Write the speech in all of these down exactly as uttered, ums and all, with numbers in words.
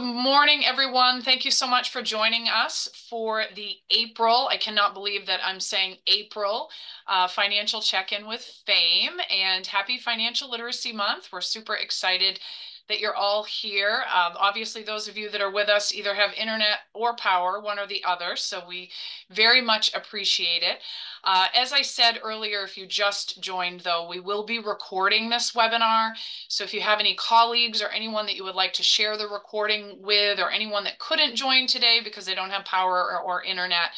Good morning, everyone. Thank you so much for joining us for the April, I cannot believe that I'm saying April, uh, financial check-in with FAME, and happy Financial Literacy Month. We're super excited that you're all here. Um, obviously, those of you that are with us either have internet or power, one or the other, so we very much appreciate it. Uh, as I said earlier, if you just joined, though, we will be recording this webinar. So if you have any colleagues or anyone that you would like to share the recording with, or anyone that couldn't join today because they don't have power or, or internet,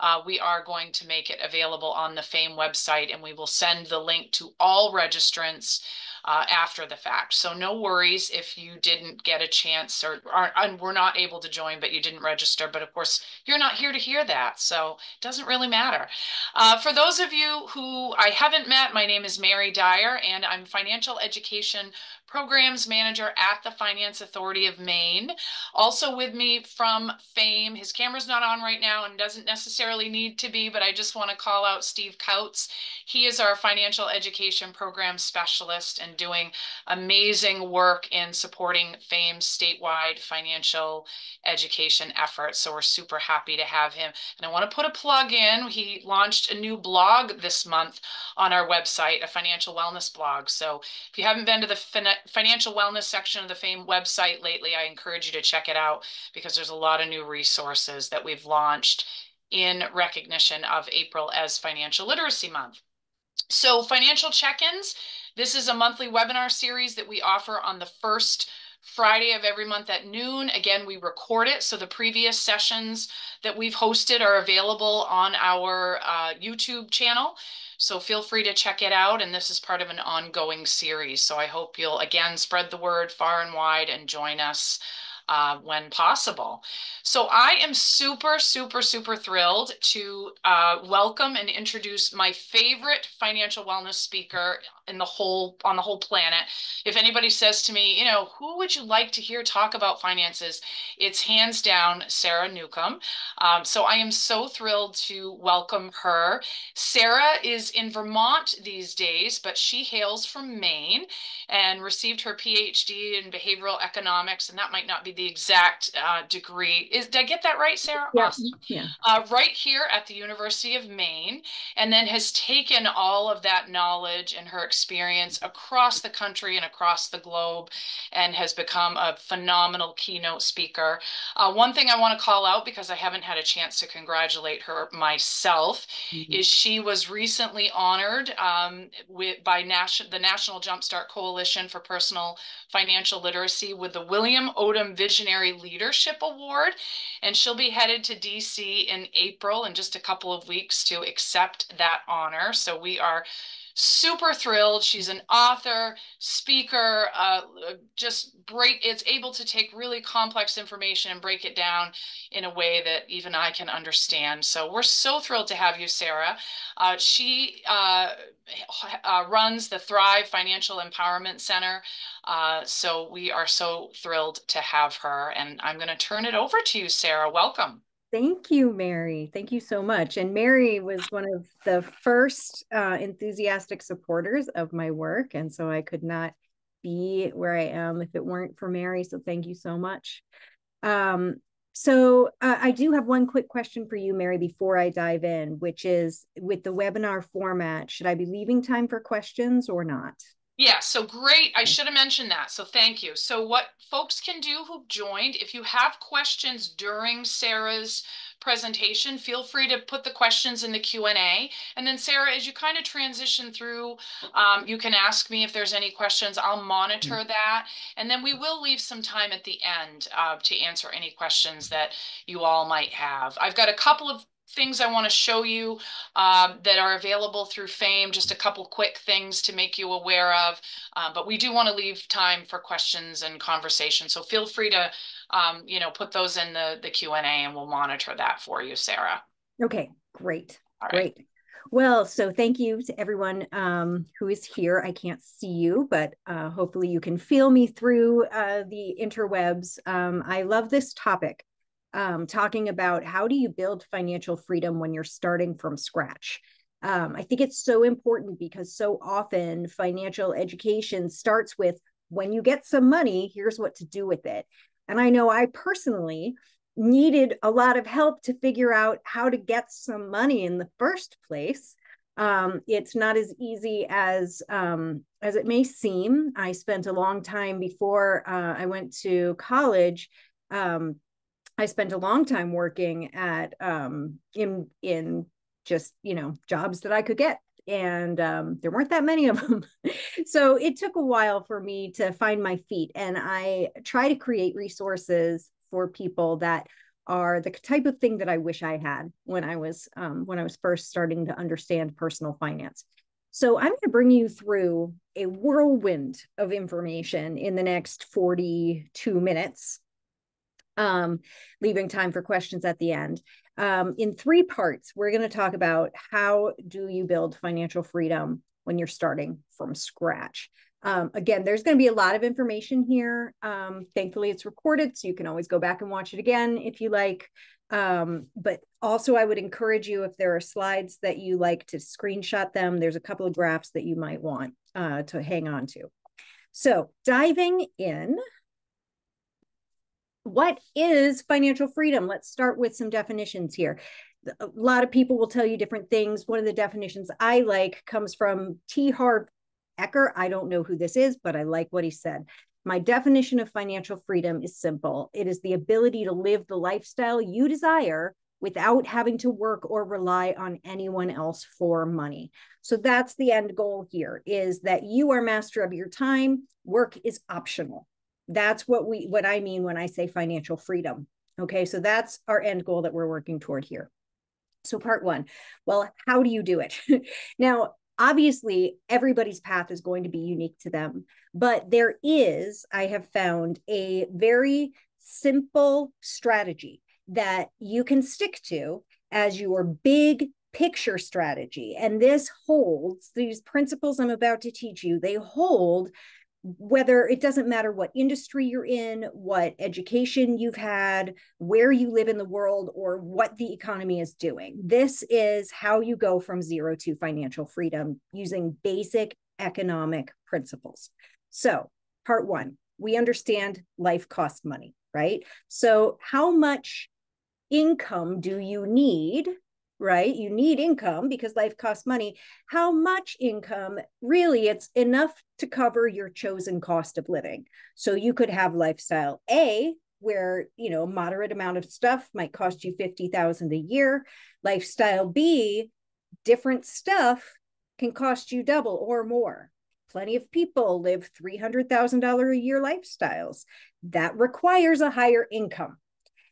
uh, we are going to make it available on the FAME website, and we will send the link to all registrants Uh, after the fact. So no worries if you didn't get a chance or, or, or we're not able to join, but you didn't register. But of course, you're not here to hear that, so it doesn't really matter. Uh, for those of you who I haven't met, my name is Mary Dyer, and I'm Financial Education Programs Manager at the Finance Authority of Maine. Also with me from FAME, his camera's not on right now and doesn't necessarily need to be, but I just want to call out Steve Coutts. He is our Financial Education Program Specialist and doing amazing work in supporting FAME's statewide financial education efforts. So we're super happy to have him. And I want to put a plug in. He launched a new blog this month on our website, a financial wellness blog. So if you haven't been to the Financial financial wellness section of the FAME website lately, I encourage you to check it out, because there's a lot of new resources that we've launched in recognition of April as Financial Literacy Month. So financial check-ins, this is a monthly webinar series that we offer on the first Friday of every month at noon. Again, we record it, so the previous sessions that we've hosted are available on our uh, YouTube channel. So feel free to check it out, and this is part of an ongoing series. So I hope you'll, again, spread the word far and wide and join us uh, when possible. So I am super, super, super thrilled to uh, welcome and introduce my favorite financial wellness speaker in the whole, on the whole planet. If anybody says to me, you know, who would you like to hear talk about finances? It's hands down Sarah Newcomb. Um, so I am so thrilled to welcome her. Sarah is in Vermont these days, but she hails from Maine and received her P H D in behavioral economics. And that might not be the exact uh, degree. Is, did I get that right, Sarah? Yeah. Awesome. Yeah. Uh, right here at the University of Maine, and then has taken all of that knowledge and her experience experience across the country and across the globe, and has become a phenomenal keynote speaker. Uh, one thing I want to call out, because I haven't had a chance to congratulate her myself, mm-hmm. is she was recently honored um, with, by Nas- the National Jumpstart Coalition for Personal Financial Literacy with the William Odom Visionary Leadership Award. And she'll be headed to D C in April, in just a couple of weeks, to accept that honor. So we are super thrilled. She's an author, speaker, uh, just break, it's able to take really complex information and break it down in a way that even I can understand. So we're so thrilled to have you, Sarah. Uh, she uh, uh, runs the Thrive Financial Empowerment Center. Uh, so we are so thrilled to have her. And I'm going to turn it over to you, Sarah. Welcome. Thank you, Mary. Thank you so much. And Mary was one of the first uh, enthusiastic supporters of my work, and so I could not be where I am if it weren't for Mary, so thank you so much. Um, so uh, I do have one quick question for you, Mary, before I dive in, which is, with the webinar format, should I be leaving time for questions or not? Yeah, so great. I should have mentioned that, so thank you. So what folks can do who joined, if you have questions during Sarah's presentation, feel free to put the questions in the Q and A. And then Sarah, as you kind of transition through, um, you can ask me if there's any questions. I'll monitor that. And then we will leave some time at the end uh, to answer any questions that you all might have. I've got a couple of things I want to show you uh, that are available through FAME, just a couple quick things to make you aware of, uh, but we do want to leave time for questions and conversation, so feel free to um, you know, put those in the, the Q and A, and we'll monitor that for you, Sarah. Okay, great. All right. Great. Well, so thank you to everyone um, who is here. I can't see you, but uh, hopefully you can feel me through uh, the interwebs. Um, I love this topic. Um, talking about how do you build financial freedom when you're starting from scratch. Um, I think it's so important, because so often financial education starts with, when you get some money, here's what to do with it. And I know I personally needed a lot of help to figure out how to get some money in the first place. Um, it's not as easy as um, as it may seem. I spent a long time before uh, I went to college. Um, I spent a long time working at um, in in just you know jobs that I could get, and um, there weren't that many of them. So it took a while for me to find my feet, and I try to create resources for people that are the type of thing that I wish I had when I was um, when I was first starting to understand personal finance. So I'm going to bring you through a whirlwind of information in the next forty-two minutes, um, leaving time for questions at the end. Um, in three parts, we're going to talk about how do you build financial freedom when you're starting from scratch. Um, again, there's going to be a lot of information here. Um, thankfully, it's recorded, so you can always go back and watch it again if you like. Um, but also, I would encourage you, if there are slides that you like, to screenshot them. There's a couple of graphs that you might want uh, to hang on to. So diving in, what is financial freedom? Let's start with some definitions here. A lot of people will tell you different things. One of the definitions I like comes from T. Harv Ecker. I don't know who this is, but I like what he said. My definition of financial freedom is simple. It is the ability to live the lifestyle you desire without having to work or rely on anyone else for money. So that's the end goal here, is that you are master of your time. Work is optional. That's what we, what I mean when I say financial freedom. Okay, so that's our end goal that we're working toward here. So part one, well, how do you do it? Now, obviously, everybody's path is going to be unique to them, but there is, I have found, a very simple strategy that you can stick to as your big picture strategy. And this holds, these principles I'm about to teach you, they hold whether it doesn't matter what industry you're in, what education you've had, where you live in the world, or what the economy is doing. This is how you go from zero to financial freedom using basic economic principles. So part one, we understand life costs money, right? So how much income do you need? Right? You need income because life costs money. How much income? Really, it's enough to cover your chosen cost of living. So you could have lifestyle A, where, you know, a moderate amount of stuff might cost you fifty thousand dollars a year. Lifestyle B, different stuff can cost you double or more. Plenty of people live three hundred thousand dollars a year lifestyles. That requires a higher income.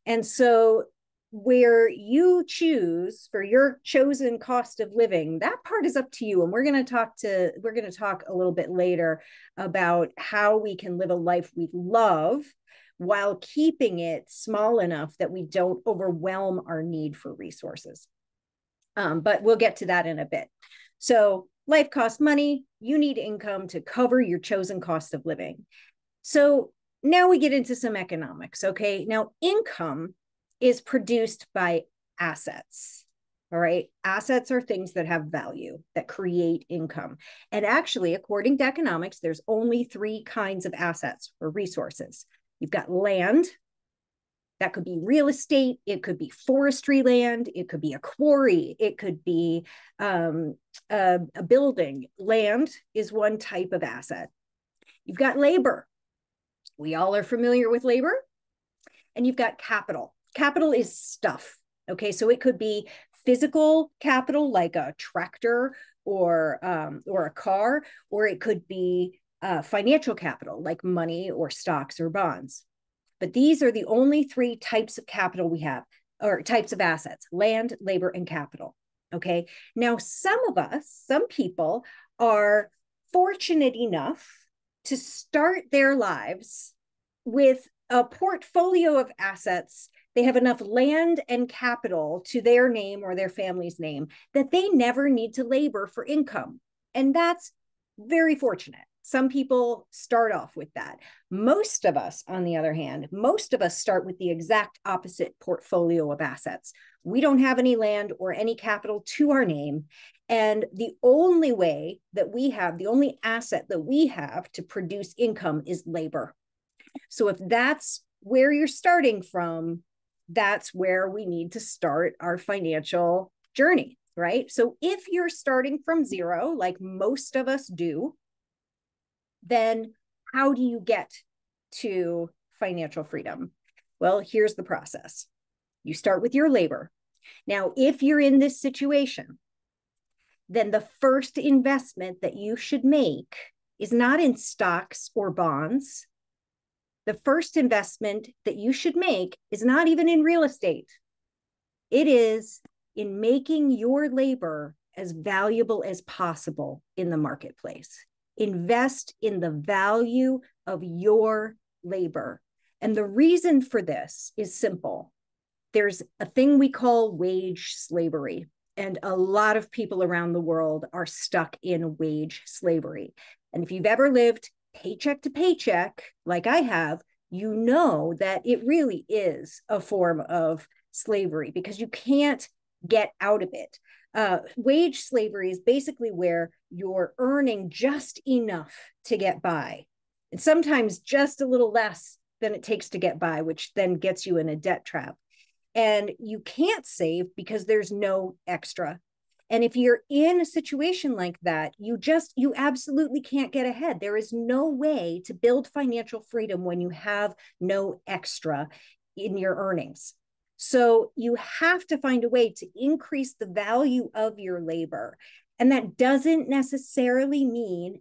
And so where you choose for your chosen cost of living, that part is up to you. And we're going to talk to, we're going to talk a little bit later about how we can live a life we love while keeping it small enough that we don't overwhelm our need for resources. Um, but we'll get to that in a bit. So life costs money. You need income to cover your chosen cost of living. So now we get into some economics. Okay. Now income is produced by assets, all right? Assets are things that have value, that create income. And actually, according to economics, there's only three kinds of assets or resources. You've got land, that could be real estate, it could be forestry land, it could be a quarry, it could be um, a, a building. Land is one type of asset. You've got labor. We all are familiar with labor. And you've got capital. Capital is stuff, okay? So it could be physical capital, like a tractor or, um, or a car, or it could be uh, financial capital, like money or stocks or bonds. But these are the only three types of capital we have, or types of assets: land, labor, and capital, okay? Now, some of us, some people are fortunate enough to start their lives with a portfolio of assets. They have enough land and capital to their name or their family's name that they never need to labor for income. And that's very fortunate. Some people start off with that. Most of us, on the other hand, most of us start with the exact opposite portfolio of assets. We don't have any land or any capital to our name. And the only way that we have, the only asset that we have to produce income is labor. So if that's where you're starting from, that's where we need to start our financial journey, right? So if you're starting from zero, like most of us do, then how do you get to financial freedom? Well, here's the process. You start with your labor. Now, if you're in this situation, then the first investment that you should make is not in stocks or bonds. The first investment that you should make is not even in real estate. It is in making your labor as valuable as possible in the marketplace. Invest in the value of your labor. And the reason for this is simple. There's a thing we call wage slavery, and a lot of people around the world are stuck in wage slavery. And if you've ever lived paycheck to paycheck, like I have, you know that it really is a form of slavery because you can't get out of it. Uh, wage slavery is basically where you're earning just enough to get by, and sometimes just a little less than it takes to get by, which then gets you in a debt trap. And you can't save because there's no extra. And if you're in a situation like that, you just, you absolutely can't get ahead. There is no way to build financial freedom when you have no extra in your earnings. So you have to find a way to increase the value of your labor. And that doesn't necessarily mean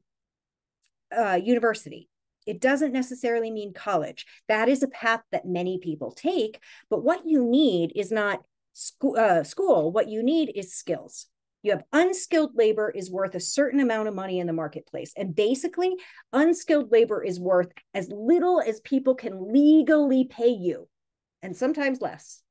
uh, university. It doesn't necessarily mean college. That is a path that many people take, but what you need is not school. Uh, school. What you need is skills. You have unskilled labor is worth a certain amount of money in the marketplace. And basically, unskilled labor is worth as little as people can legally pay you, and sometimes less.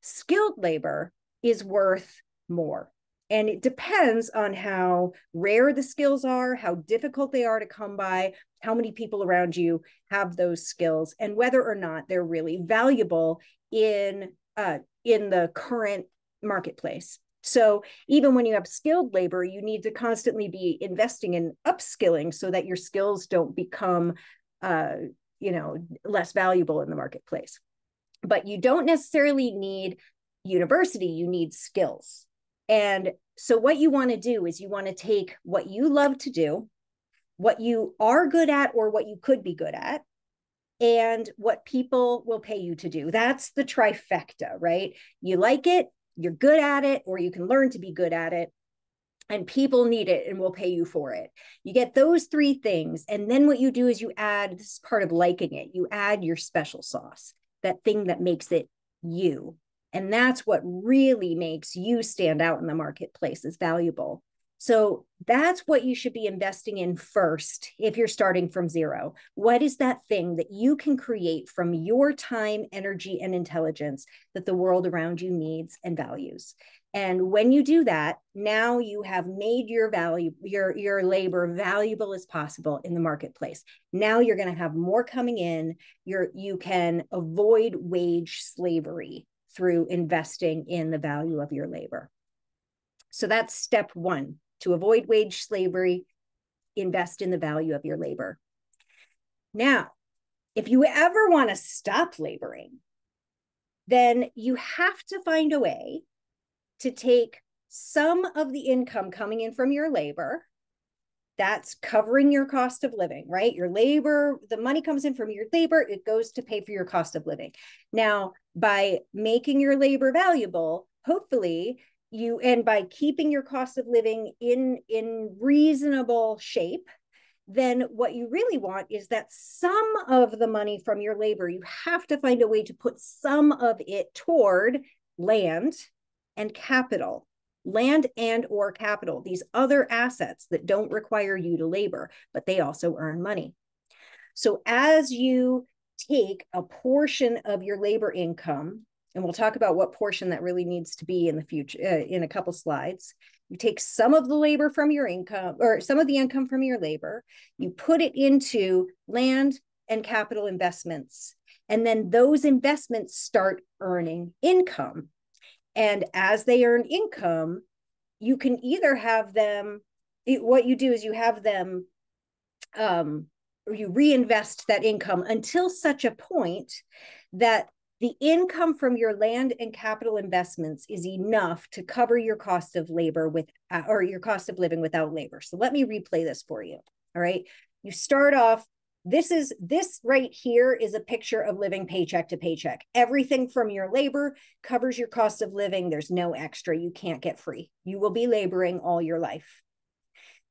Skilled labor is worth more. And it depends on how rare the skills are, how difficult they are to come by, how many people around you have those skills, and whether or not they're really valuable in, uh, in the current marketplace. So even when you have skilled labor, you need to constantly be investing in upskilling so that your skills don't become uh, you know, less valuable in the marketplace. But you don't necessarily need university, you need skills. And so what you want to do is you want to take what you love to do, what you are good at or what you could be good at, and what people will pay you to do. That's the trifecta, right? You like it, you're good at it, or you can learn to be good at it, and people need it and will pay you for it. You get those three things. And then what you do is you add, this is part of liking it, you add your special sauce, that thing that makes it you. And that's what really makes you stand out in the marketplace as valuable. So that's what you should be investing in first if you're starting from zero. What is that thing that you can create from your time, energy, and intelligence that the world around you needs and values? And when you do that, now you have made your value, your, your labor valuable as possible in the marketplace. Now you're going to have more coming in. You're, you can avoid wage slavery through investing in the value of your labor. So that's step one, to avoid wage slavery, invest in the value of your labor. Now, if you ever want to stop laboring, then you have to find a way to take some of the income coming in from your labor, that's covering your cost of living, right? Your labor, the money comes in from your labor, it goes to pay for your cost of living. Now, by making your labor valuable, hopefully you, and by keeping your cost of living in, in reasonable shape, then what you really want is that some of the money from your labor, you have to find a way to put some of it toward land and capital. Land and or capital, these other assets that don't require you to labor, but they also earn money. So as you take a portion of your labor income, and we'll talk about what portion that really needs to be in the future, uh, in a couple slides, you take some of the labor from your income, or some of the income from your labor, you put it into land and capital investments, and then those investments start earning income. And as they earn income, you can either have them, what you do is you have them um, you reinvest that income until such a point that the income from your land and capital investments is enough to cover your cost of labor with, uh, or your cost of living without labor. So let me replay this for you. All right. You start off, this is, this right here is a picture of living paycheck to paycheck. Everything from your labor covers your cost of living. There's no extra. You can't get free. You will be laboring all your life.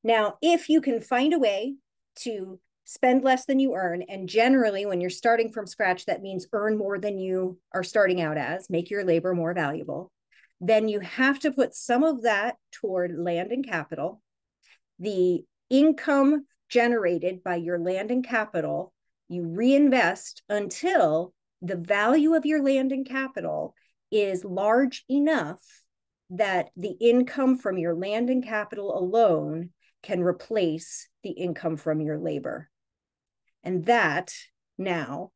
Now, if you can find a way to spend less than you earn. And generally, when you're starting from scratch, that means earn more than you are starting out as, make your labor more valuable. Then you have to put some of that toward land and capital. The income generated by your land and capital, you reinvest until the value of your land and capital is large enough that the income from your land and capital alone can replace the income from your labor. And that now,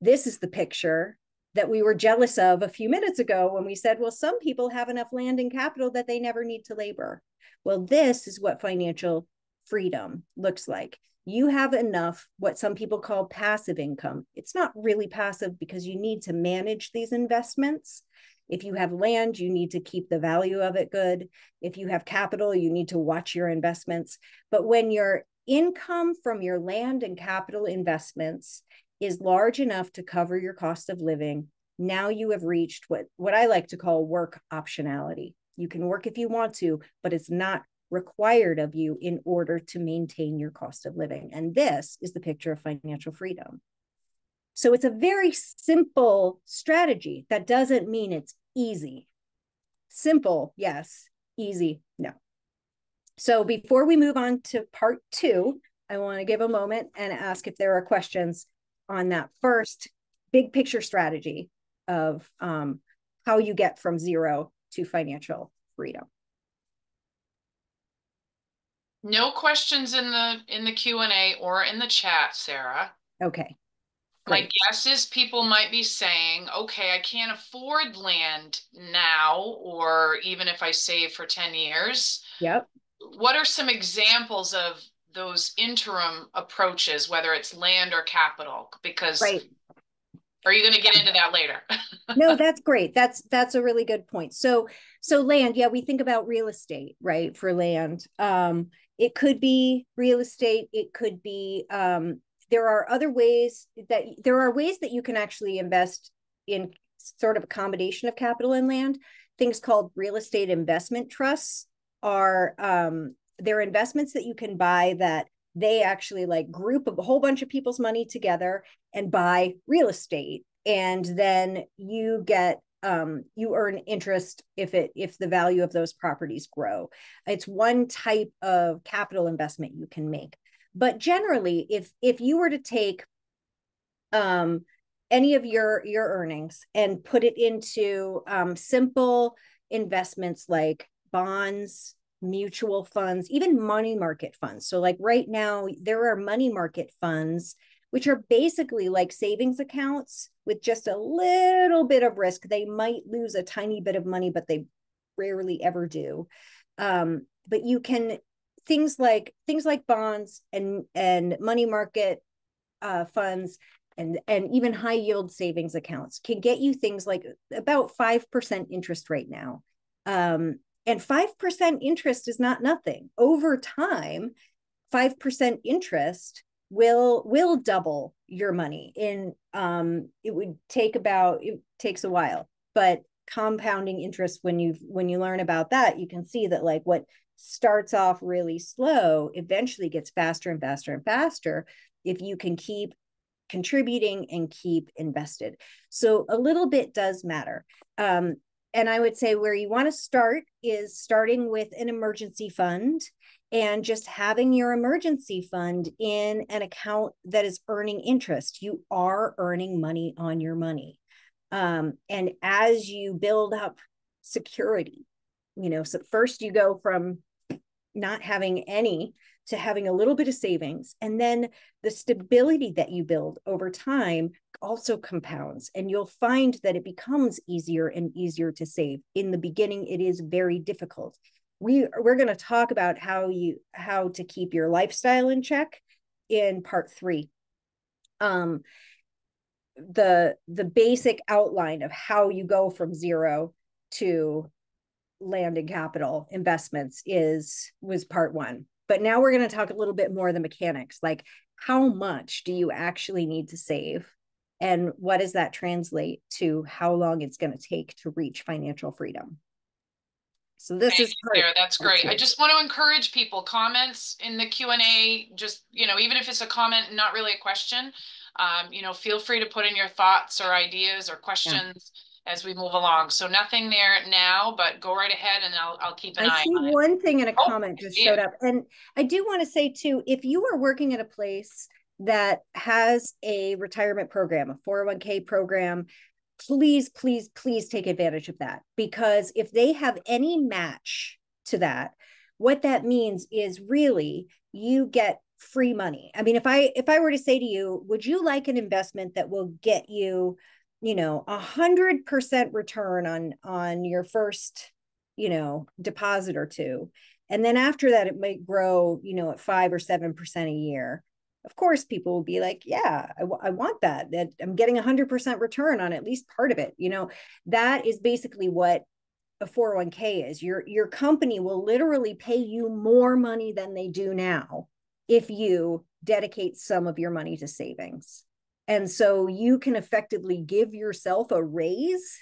this is the picture that we were jealous of a few minutes ago when we said, well, some people have enough land and capital that they never need to labor. Well, this is what financial freedom looks like. You have enough, what some people call passive income. It's not really passive because you need to manage these investments. If you have land, you need to keep the value of it good. If you have capital, you need to watch your investments. But when your income from your land and capital investments is large enough to cover your cost of living, now you have reached what, what I like to call work optionality. You can work if you want to, but it's not required of you in order to maintain your cost of living. And this is the picture of financial freedom. So it's a very simple strategy. That doesn't mean it's easy. Simple, yes. Easy, no. So before we move on to part two, I want to give a moment and ask if there are questions on that first big picture strategy of um, how you get from zero to financial freedom. No questions in the in the Q and A or in the chat, Sarah. Okay. Great. My guess is people might be saying, okay, I can't afford land now, or even if I save for ten years. Yep. What are some examples of those interim approaches, whether it's land or capital? Because right. Are you going to get into that later? No, that's great. That's that's a really good point. So so land, yeah, we think about real estate, right, for land. Um, it could be real estate. It could be, um, there are other ways that, there are ways that you can actually invest in sort of a combination of capital and land. Things called real estate investment trusts are, um, they're investments that you can buy that they actually like group a whole bunch of people's money together and buy real estate. And then you get, um, you earn interest if it, if the value of those properties grow. It's one type of capital investment you can make. But generally, if, if you were to take, um, any of your, your earnings and put it into, um, simple investments like bonds, mutual funds, even money market funds. So like right now, there are money market funds, which are basically like savings accounts with just a little bit of risk. They might lose a tiny bit of money, but they rarely ever do. Um, but you can, things like things like bonds and, and money market uh, funds and, and even high yield savings accounts can get you things like about five percent interest right now. Um, And five percent interest is not nothing. Over time, five percent interest will will double your money. In um, it would take about it takes a while, but compounding interest, when you when you learn about that, you can see that like what starts off really slow eventually gets faster and faster and faster if you can keep contributing and keep invested. So a little bit does matter. Um, And I would say where you want to start is starting with an emergency fund and just having your emergency fund in an account that is earning interest. You are earning money on your money. Um, and as you build up security, you know, so first you go from not having any to having a little bit of savings. And then the stability that you build over time also compounds. And you'll find that it becomes easier and easier to save. In the beginning, it is very difficult. We, we're going to talk about how you how to keep your lifestyle in check in part three, um, the, the basic outline of how you go from zero to land and capital investments is, was part one. But now we're going to talk a little bit more of the mechanics, like how much do you actually need to save? And what does that translate to how long it's going to take to reach financial freedom? So this Thank is you, Sarah. That's great. I just want to encourage people, comments in the Q and A, just, you know, even if it's a comment and not really a question, um, you know, feel free to put in your thoughts or ideas or questions yeah. as we move along. So nothing there now, but go right ahead and I'll, I'll keep an I eye on it. I see one thing in a oh, comment just yeah. showed up. And I do want to say too, if you are working at a place that has a retirement program, a four oh one K program, please, please, please take advantage of that. Because if they have any match to that, what that means is really you get free money. I mean, if I if I were to say to you, would you like an investment that will get you, you know, a hundred percent return on on your first, you know, deposit or two, and then after that it might grow, you know, at five or seven percent a year. Of course, people will be like, yeah, I, I want that, that I'm getting one hundred percent return on at least part of it. You know, that is basically what a four oh one K is. Your, your company will literally pay you more money than they do now if you dedicate some of your money to savings. And so you can effectively give yourself a raise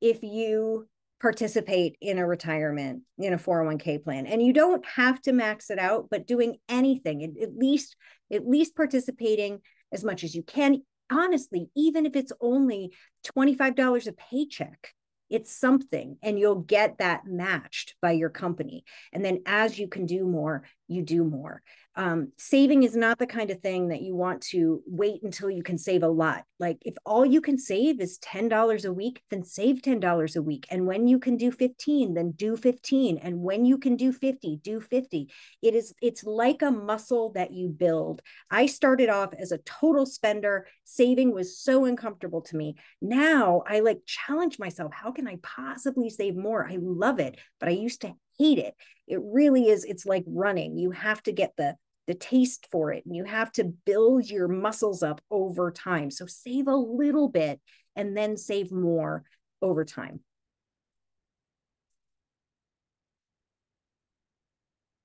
if you participate in a retirement, in a four oh one K plan. And you don't have to max it out, but doing anything, at least, at least participating as much as you can. Honestly, even if it's only twenty-five dollars a paycheck, it's something, and you'll get that matched by your company. And then as you can do more, you do more. Um, saving is not the kind of thing that you want to wait until you can save a lot. Like if all you can save is ten dollars a week, then save ten dollars a week. And when you can do fifteen, then do fifteen. And when you can do fifty, do fifty. It is, it's like a muscle that you build. I started off as a total spender. Saving was so uncomfortable to me. Now I like challenge myself. How can I possibly save more? I love it, but I used to hate it. It really is. It's like running. You have to get the, the taste for it, and you have to build your muscles up over time. So save a little bit and then save more over time.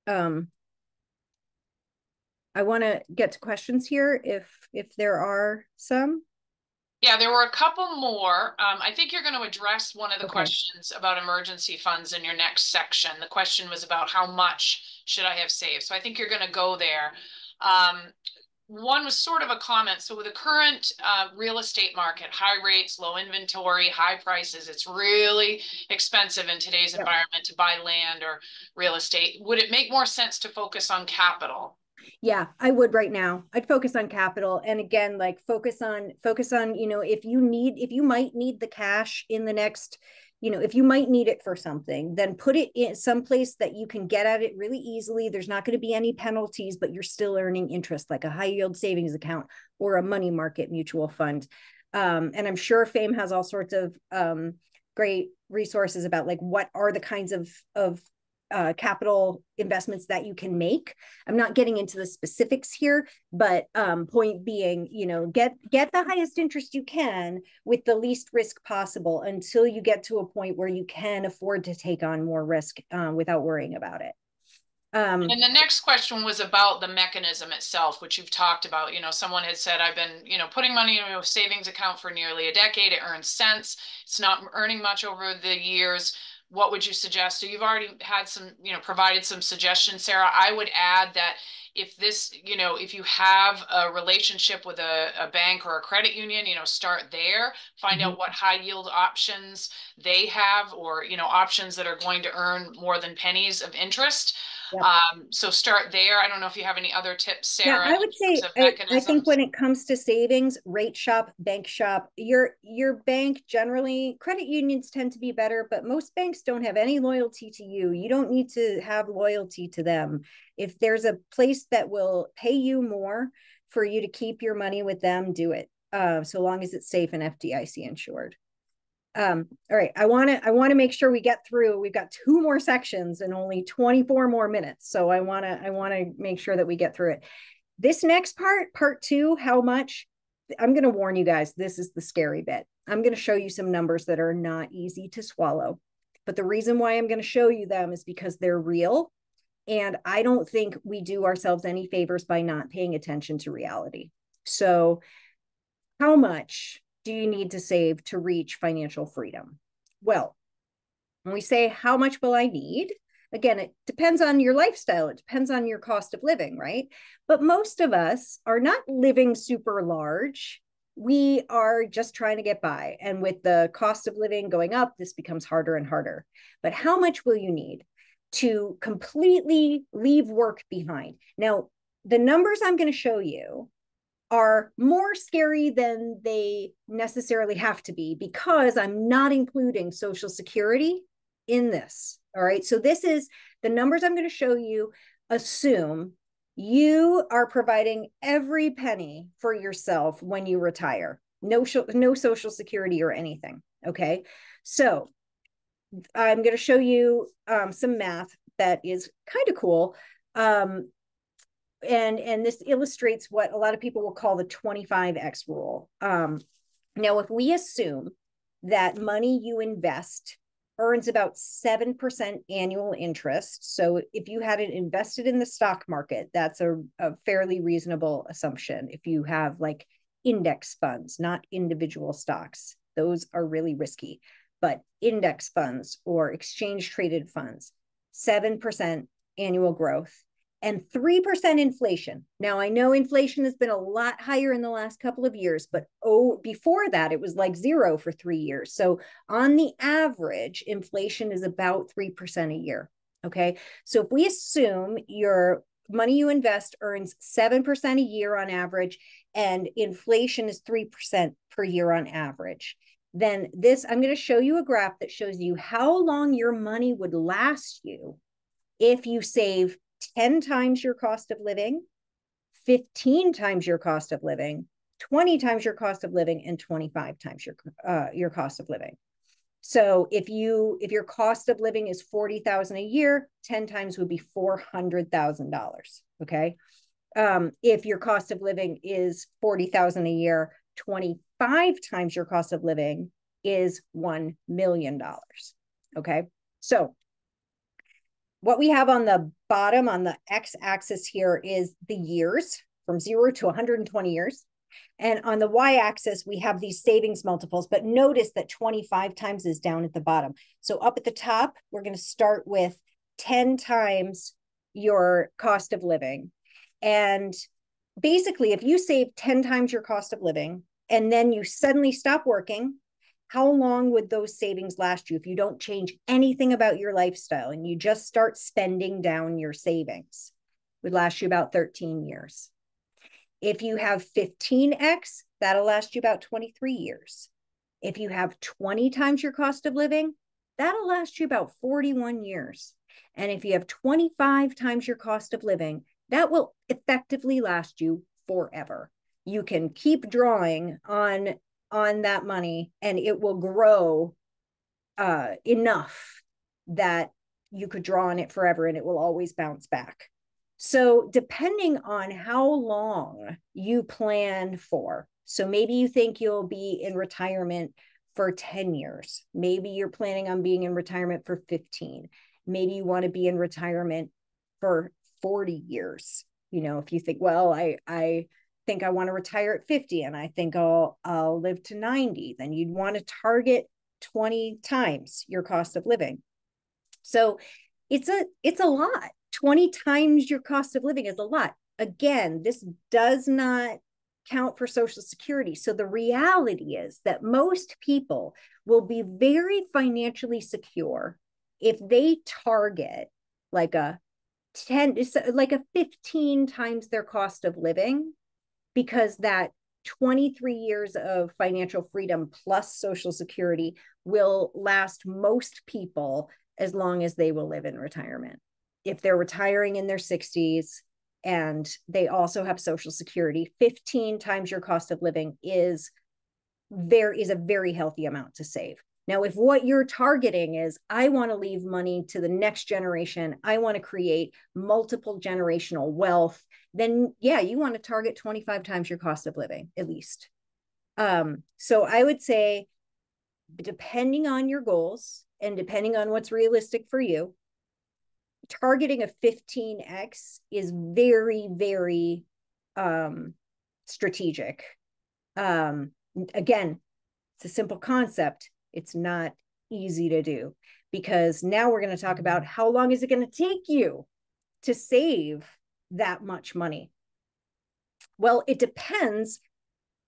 Um, I want to get to questions here if, if there are some. Yeah, there were a couple more. Um, I think you're going to address one of the okay. questions about emergency funds in your next section. The question was about how much should I have saved? So I think you're going to go there. Um, one was sort of a comment. So with the current uh, real estate market, high rates, low inventory, high prices, it's really expensive in today's yeah. environment to buy land or real estate. Would it make more sense to focus on capital? Yeah, I would right now. I'd focus on capital. And again, like focus on, focus on, you know, if you need, if you might need the cash in the next, you know, if you might need it for something, then put it in some place that you can get at it really easily. There's not going to be any penalties, but you're still earning interest, like a high yield savings account or a money market mutual fund. Um, and I'm sure FAME has all sorts of um, great resources about like, what are the kinds of, of, Uh, capital investments that you can make. I'm not getting into the specifics here, but um, point being, you know, get get the highest interest you can with the least risk possible until you get to a point where you can afford to take on more risk uh, without worrying about it. Um, and the next question was about the mechanism itself, which you've talked about. You know, someone had said, I've been, you know, putting money in a savings account for nearly a decade. It earns cents. It's not earning much over the years. What would you suggest? So you've already had some, you know, provided some suggestions, Sarah. I would add that if this, you know, if you have a relationship with a, a bank or a credit union, you know, start there, find mm-hmm. out what high yield options they have, or, you know, options that are going to earn more than pennies of interest. Yeah. Um, so start there. I don't know if you have any other tips, Sarah. Yeah, I would say, I, I think when it comes to savings, rate shop, bank shop, your, your bank generally, credit unions tend to be better, but most banks don't have any loyalty to you. You don't need to have loyalty to them. If there's a place that will pay you more for you to keep your money with them, do it. Uh, so long as it's safe and F D I C insured. Um, all right, I want to I want to make sure we get through. We've got two more sections and only twenty-four more minutes, so I want to I want to make sure that we get through it. This next part, part two, how much, I'm going to warn you guys, this is the scary bit. I'm going to show you some numbers that are not easy to swallow. But the reason why I'm going to show you them is because they're real. And I don't think we do ourselves any favors by not paying attention to reality. So how much do you need to save to reach financial freedom? Well, when we say how much will I need, again, it depends on your lifestyle. It depends on your cost of living, right? But most of us are not living super large. We are just trying to get by. And with the cost of living going up, this becomes harder and harder. But how much will you need to completely leave work behind? Now, the numbers I'm going to show you are more scary than they necessarily have to be because I'm not including Social Security in this. All right, so this is the numbers I'm going to show you. Assume you are providing every penny for yourself when you retire. No, no Social Security or anything. Okay, so I'm going to show you um, some math that is kind of cool. Um, and, and this illustrates what a lot of people will call the twenty-five X rule. Um, now, if we assume that money you invest earns about seven percent annual interest. So if you had it invested in the stock market, that's a, a fairly reasonable assumption. If you have like index funds, not individual stocks, those are really risky, but index funds or exchange traded funds, seven percent annual growth and three percent inflation. Now I know inflation has been a lot higher in the last couple of years, but oh, before that it was like zero for three years. So on the average, inflation is about three percent a year, okay? So if we assume your money you invest earns seven percent a year on average and inflation is three percent per year on average, then this, I'm gonna show you a graph that shows you how long your money would last you if you save ten times your cost of living, fifteen times your cost of living, twenty times your cost of living, and twenty-five times your uh, your cost of living. So if you if your cost of living is forty thousand dollars a year, ten times would be four hundred thousand dollars, okay? Um, if your cost of living is forty thousand dollars a year, twenty-five times your cost of living is one million dollars, okay? So what we have on the bottom on the x-axis here is the years from zero to one hundred twenty years. And on the y-axis, we have these savings multiples, but notice that twenty-five times is down at the bottom. So up at the top, we're going to start with ten times your cost of living. And basically, if you save ten times your cost of living, and then you suddenly stop working, how long would those savings last you if you don't change anything about your lifestyle and you just start spending down your savings? It would last you about thirteen years. If you have fifteen X, that'll last you about twenty-three years. If you have twenty times your cost of living, that'll last you about forty-one years. And if you have twenty-five times your cost of living, that will effectively last you forever. You can keep drawing on on that money and it will grow uh, enough that you could draw on it forever and it will always bounce back. So depending on how long you plan for, so maybe you think you'll be in retirement for ten years. Maybe you're planning on being in retirement for fifteen. Maybe you want to be in retirement for forty years. You know, if you think, well, I, I, think I want to retire at fifty and I think I'll, I'll live to ninety, then you'd want to target twenty times your cost of living. So it's a, it's a lot. twenty times your cost of living is a lot. Again, this does not count for Social Security. So the reality is that most people will be very financially secure if they target like a ten, like a fifteen times their cost of living, because that twenty-three years of financial freedom plus Social Security will last most people as long as they will live in retirement. If they're retiring in their sixties and they also have Social Security, fifteen times your cost of living is, there is a very healthy amount to save. Now, if what you're targeting is, I want to leave money to the next generation, I want to create multiple generational wealth, then yeah, you want to target twenty-five times your cost of living, at least. Um, so I would say, depending on your goals and depending on what's realistic for you, targeting a fifteen X is very, very um, strategic. Um, again, it's a simple concept. It's not easy to do, because now we're going to talk about how long is it going to take you to save that much money? Well, it depends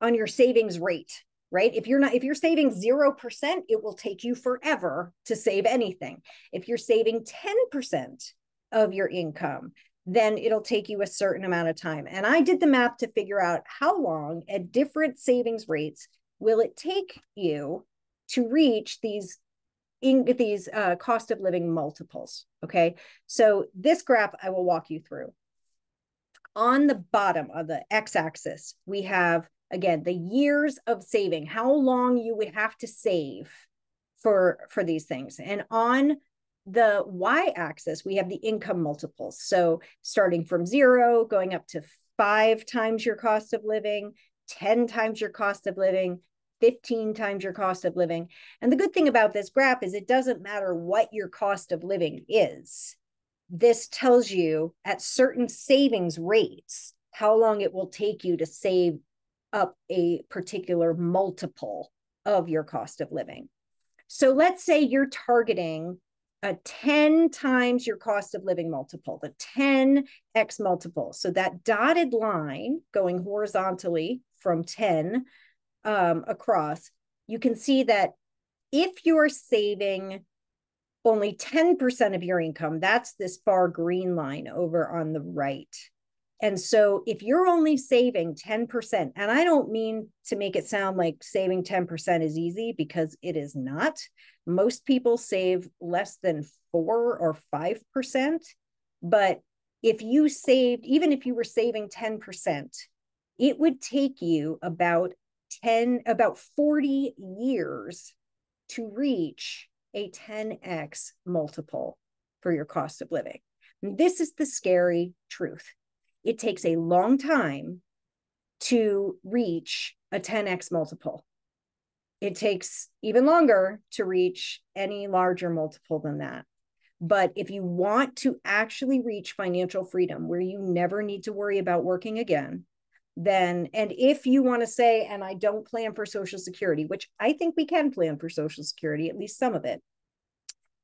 on your savings rate, right? If you're not, if you're saving zero percent, it will take you forever to save anything. If you're saving ten percent of your income, then it'll take you a certain amount of time. And I did the math to figure out how long at different savings rates will it take you to reach these in, these uh, cost of living multiples, okay? So this graph I will walk you through. On the bottom of the x-axis, we have, again, the years of saving, how long you would have to save for, for these things. And on the y-axis, we have the income multiples. So starting from zero, going up to five times your cost of living, ten times your cost of living, fifteen times your cost of living. And the good thing about this graph is it doesn't matter what your cost of living is. This tells you at certain savings rates how long it will take you to save up a particular multiple of your cost of living. So let's say you're targeting a ten times your cost of living multiple, the ten X multiple. So that dotted line going horizontally from ten Um, across, you can see that if you're saving only ten percent of your income, that's this far green line over on the right. And so if you're only saving ten percent, and I don't mean to make it sound like saving ten percent is easy, because it is not. Most people save less than four or five percent. But if you saved, even if you were saving ten percent, it would take you about ten, about forty years to reach a ten X multiple for your cost of living. And this is the scary truth. It takes a long time to reach a ten X multiple. It takes even longer to reach any larger multiple than that. But if you want to actually reach financial freedom where you never need to worry about working again, then, and if you want to say, and I don't plan for Social Security, which I think we can plan for Social Security, at least some of it.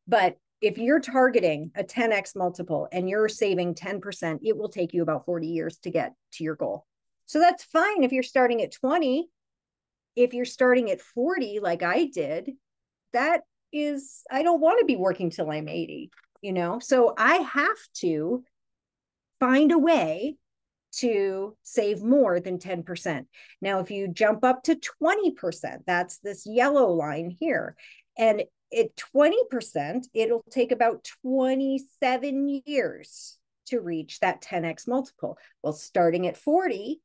But if you're targeting a ten X multiple and you're saving ten percent, it will take you about forty years to get to your goal. So that's fine if you're starting at twenty. If you're starting at forty, like I did, that is, I don't want to be working till I'm eighty, you know? So I have to find a way to save more than ten percent. Now, if you jump up to twenty percent, that's this yellow line here. And at twenty percent, it'll take about twenty-seven years to reach that ten X multiple. Well, starting at forty,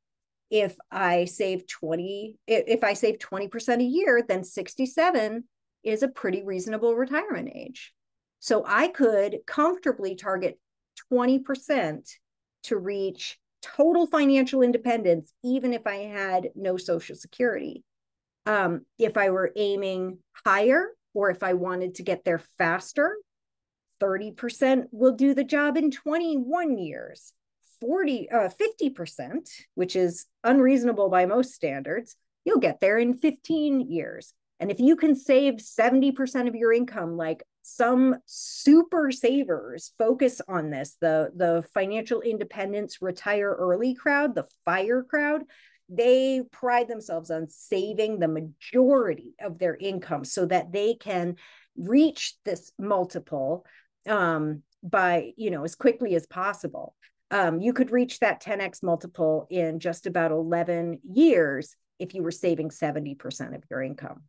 if I save twenty, if I save twenty percent a year, then sixty-seven is a pretty reasonable retirement age. So I could comfortably target twenty percent to reach total financial independence, even if I had no Social Security. Um, if I were aiming higher, or if I wanted to get there faster, thirty percent will do the job in twenty-one years, forty, uh, fifty percent, which is unreasonable by most standards, you'll get there in fifteen years. And if you can save seventy percent of your income, like some super savers focus on this, the, the financial independence, retire early crowd, the FIRE crowd, they pride themselves on saving the majority of their income so that they can reach this multiple um, by, you know, as quickly as possible. Um, you could reach that ten X multiple in just about eleven years if you were saving seventy percent of your income.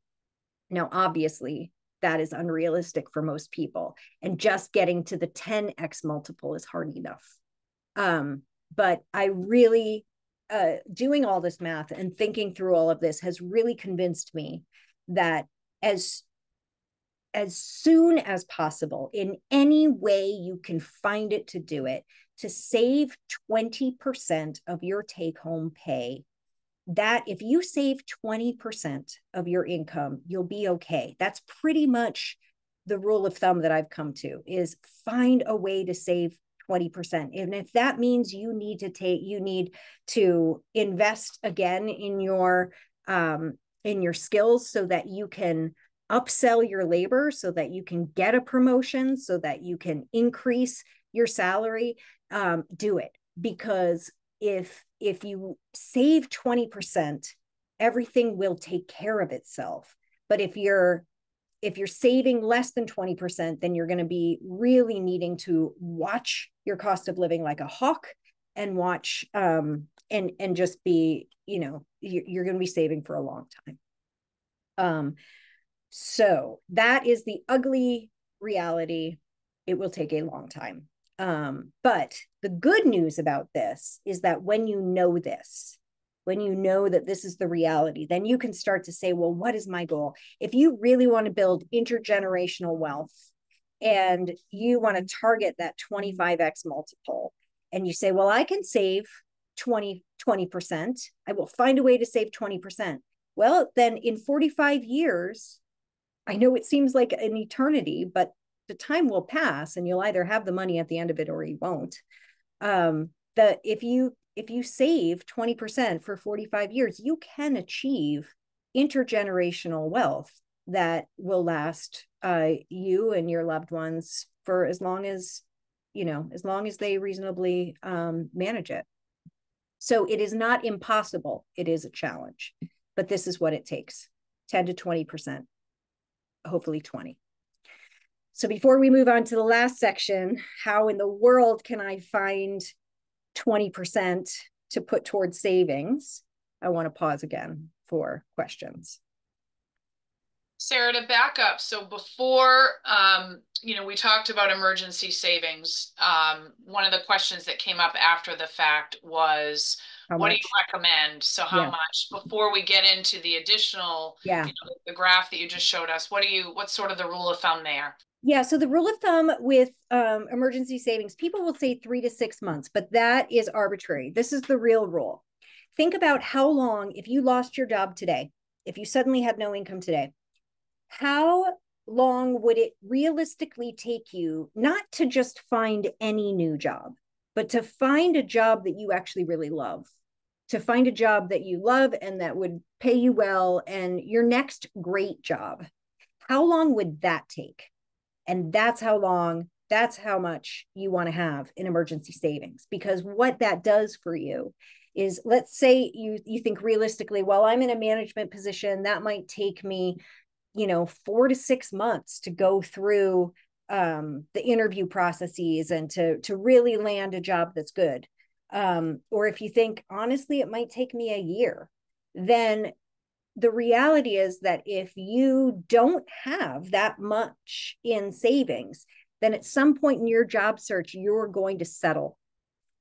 Now, obviously, that is unrealistic for most people. And just getting to the ten X multiple is hard enough. Um, but I really, uh, doing all this math and thinking through all of this has really convinced me that as as soon as possible in any way you can find it to do it, to save twenty percent of your take-home pay. That if you save twenty percent of your income, you'll be okay. That's pretty much the rule of thumb that I've come to, is find a way to save twenty percent. And if that means you need to take, you need to invest again in your, um, in your skills so that you can upsell your labor, so that you can get a promotion, so that you can increase your salary, um, do it. Because if, if you save twenty percent, everything will take care of itself. But if you're If you're saving less than twenty percent, then you're going to be really needing to watch your cost of living like a hawk, and watch um, and and just be, you know, you're going to be saving for a long time. Um, so that is the ugly reality. It will take a long time. Um, but the good news about this is that when you know this, when you know that this is the reality, then you can start to say, well, what is my goal? If you really want to build intergenerational wealth and you want to target that twenty-five X multiple, and you say, well, I can save twenty percent. I will find a way to save twenty percent. Well, then in forty-five years, I know it seems like an eternity, but the time will pass and you'll either have the money at the end of it or you won't. Um, the, if you If you save twenty percent for forty-five years, you can achieve intergenerational wealth that will last uh, you and your loved ones for as long as, you know, as long as they reasonably um, manage it. So it is not impossible. It is a challenge, but this is what it takes, ten to twenty percent, hopefully twenty. So before we move on to the last section, how in the world can I find twenty percent to put towards savings? I want to pause again for questions. Sarah, to back up. So before, um, you know, we talked about emergency savings. Um, one of the questions that came up after the fact was, what do you recommend? So how yeah. much? Before we get into the additional, yeah. you know, the graph that you just showed us, what do you, what's sort of the rule of thumb there? Yeah, so the rule of thumb with um, emergency savings, people will say three to six months, but that is arbitrary. This is the real rule. Think about how long, if you lost your job today, if you suddenly had no income today, how long would it realistically take you not to just find any new job, but to find a job that you actually really love, to find a job that you love and that would pay you well and your next great job? How long would that take? And that's how long, that's how much you want to have in emergency savings. Because what that does for you is, let's say you, you think realistically, well, I'm in a management position, that might take me, you know, four to six months to go through um, the interview processes and to, to really land a job that's good. Um, or if you think, honestly, it might take me a year, then the reality is that if you don't have that much in savings, then at some point in your job search, you're going to settle.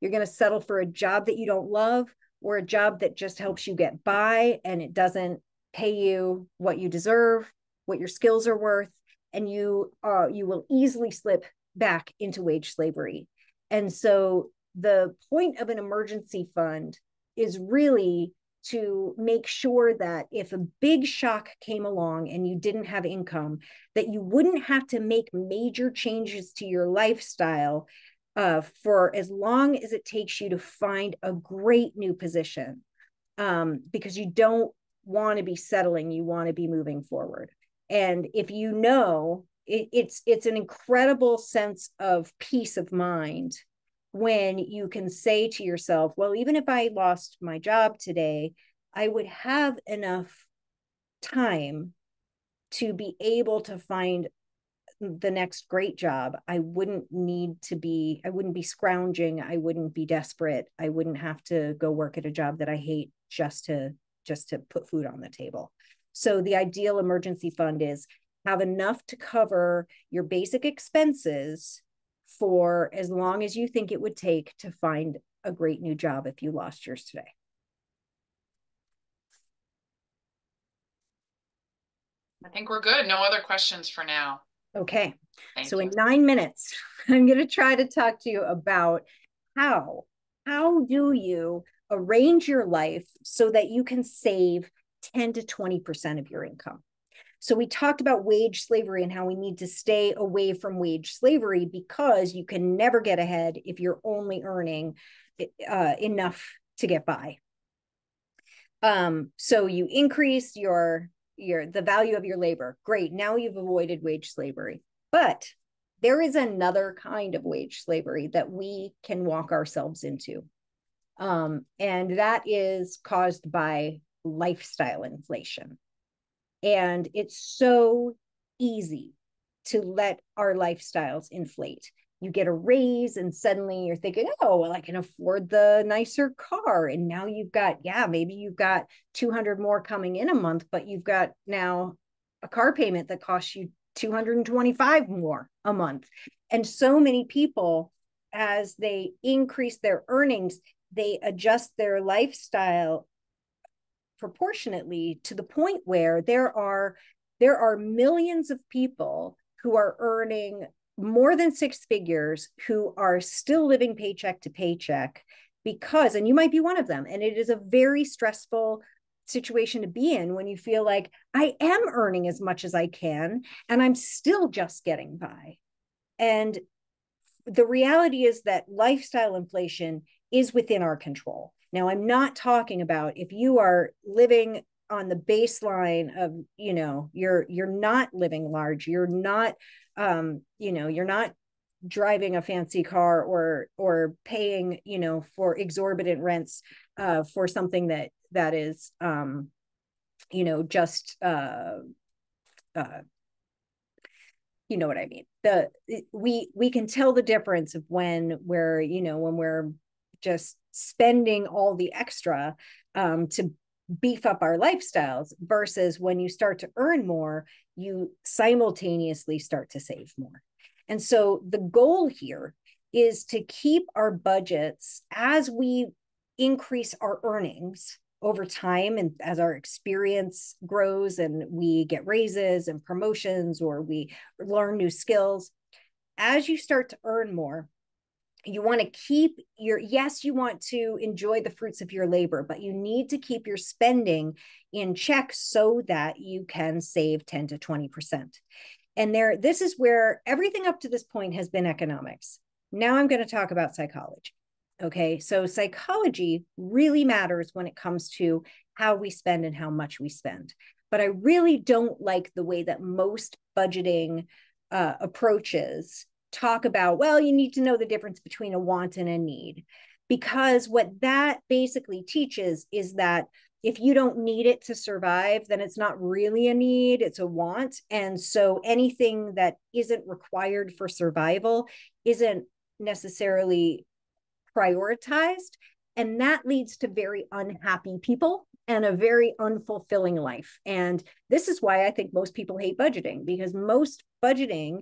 You're going to settle for a job that you don't love, or a job that just helps you get by and it doesn't pay you what you deserve, what your skills are worth, and you, uh, you will easily slip back into wage slavery. And so the point of an emergency fund is really to make sure that if a big shock came along and you didn't have income, that you wouldn't have to make major changes to your lifestyle uh, for as long as it takes you to find a great new position, um, because you don't want to be settling, you want to be moving forward. And if you know, it, it's, it's an incredible sense of peace of mind when you can say to yourself, well, even if I lost my job today, I would have enough time to be able to find the next great job. I wouldn't need to be, I wouldn't be scrounging. I wouldn't be desperate. I wouldn't have to go work at a job that I hate just to, just to put food on the table. So the ideal emergency fund is have enough to cover your basic expenses for as long as you think it would take to find a great new job if you lost yours today. I think we're good. No other questions for now. Okay. Thank so you. In nine minutes, I'm going to try to talk to you about how, how do you arrange your life so that you can save ten to twenty percent of your income. So we talked about wage slavery and how we need to stay away from wage slavery because you can never get ahead if you're only earning uh, enough to get by. Um, so you increase your, your the value of your labor. Great, now you've avoided wage slavery. But there is another kind of wage slavery that we can walk ourselves into. Um, and that is caused by lifestyle inflation. And it's so easy to let our lifestyles inflate. You get a raise and suddenly you're thinking, oh, well, I can afford the nicer car. And now you've got, yeah, maybe you've got two hundred more coming in a month, but you've got now a car payment that costs you two hundred twenty-five more a month. And so many people, as they increase their earnings, they adjust their lifestyle proportionately to the point where there are there are millions of people who are earning more than six figures who are still living paycheck to paycheck because, and you might be one of them, and it is a very stressful situation to be in when you feel like I am earning as much as I can and I'm still just getting by. And the reality is that lifestyle inflation is within our control. Now, I'm not talking about if you are living on the baseline of, you know, you're you're not living large, you're not, um, you know, you're not driving a fancy car or or paying, you know, for exorbitant rents uh, for something that that is, um, you know, just, uh, uh, you know what I mean. The we we can tell the difference of when we're, you know, when we're just spending all the extra um, to beef up our lifestyles versus when you start to earn more, you simultaneously start to save more. And so the goal here is to keep our budgets as we increase our earnings over time and as our experience grows and we get raises and promotions or we learn new skills. As you start to earn more, you want to keep your, yes, you want to enjoy the fruits of your labor, but you need to keep your spending in check so that you can save ten to twenty percent. And there, this is where everything up to this point has been economics. Now I'm going to talk about psychology. Okay, so psychology really matters when it comes to how we spend and how much we spend. But I really don't like the way that most budgeting uh, approaches talk about, well, you need to know the difference between a want and a need, because what that basically teaches is that if you don't need it to survive, then it's not really a need, it's a want. And so anything that isn't required for survival isn't necessarily prioritized. And that leads to very unhappy people and a very unfulfilling life. And this is why I think most people hate budgeting, because most budgeting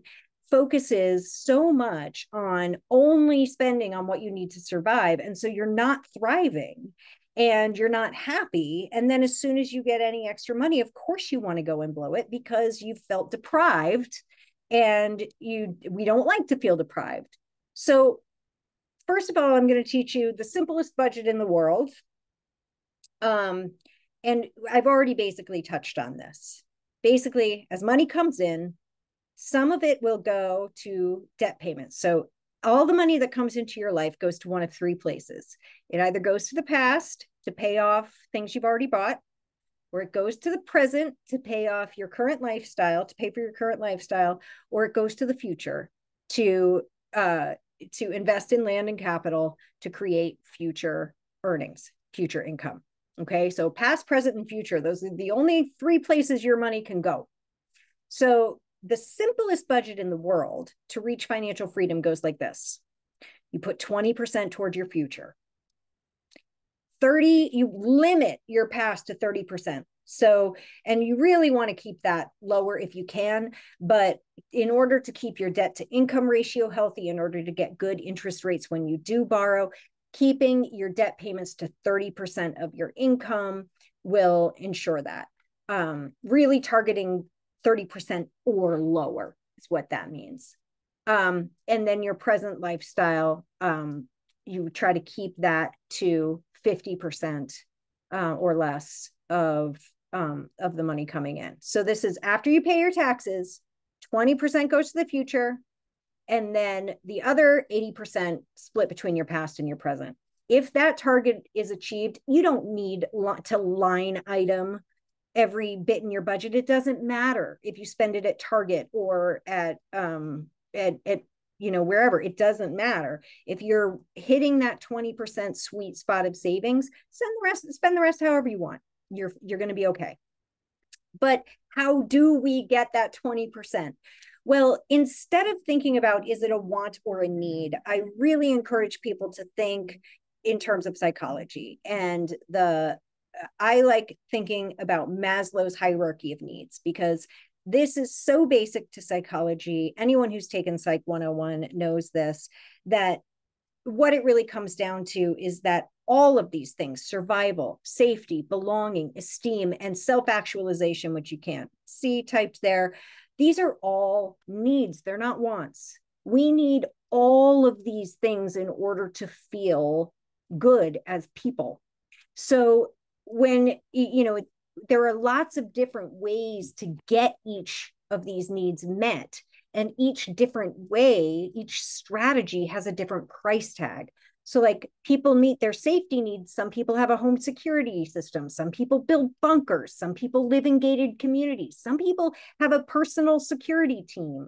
focuses so much on only spending on what you need to survive. And so you're not thriving and you're not happy. And then as soon as you get any extra money, of course you want to go and blow it because you felt deprived, and you, we don't like to feel deprived. So first of all, I'm going to teach you the simplest budget in the world. Um, and I've already basically touched on this. Basically, as money comes in, some of it will go to debt payments. So all the money that comes into your life goes to one of three places. It either goes to the past to pay off things you've already bought, or it goes to the present to pay off your current lifestyle, to pay for your current lifestyle, or it goes to the future to, uh, to invest in land and capital to create future earnings, future income. Okay, so past, present, and future, those are the only three places your money can go. So the simplest budget in the world to reach financial freedom goes like this. You put twenty percent toward your future. thirty, you limit your past to thirty percent. So, and you really want to keep that lower if you can, but in order to keep your debt to income ratio healthy, in order to get good interest rates when you do borrow, keeping your debt payments to thirty percent of your income will ensure that. Um, really targeting thirty percent or lower is what that means. Um, and then your present lifestyle, um, you try to keep that to fifty percent uh, or less of, um, of the money coming in. So this is after you pay your taxes, twenty percent goes to the future, and then the other eighty percent split between your past and your present. If that target is achieved, you don't need to line item every bit in your budget. It doesn't matter if you spend it at Target or at, um, at, at you know, wherever. It doesn't matter. If you're hitting that twenty percent sweet spot of savings, spend the rest, spend the rest however you want. You're, you're going to be okay. But how do we get that twenty percent? Well, instead of thinking about, is it a want or a need, I really encourage people to think in terms of psychology. And the I like thinking about Maslow's hierarchy of needs, because this is so basic to psychology. Anyone who's taken Psych one oh one knows this, that what it really comes down to is that all of these things, survival, safety, belonging, esteem, and self-actualization, which you can't see typed there, these are all needs. They're not wants. We need all of these things in order to feel good as people. So when, you know, there are lots of different ways to get each of these needs met, and each different way, each strategy has a different price tag. So like people meet their safety needs. Some people have a home security system. Some people build bunkers. Some people live in gated communities. Some people have a personal security team,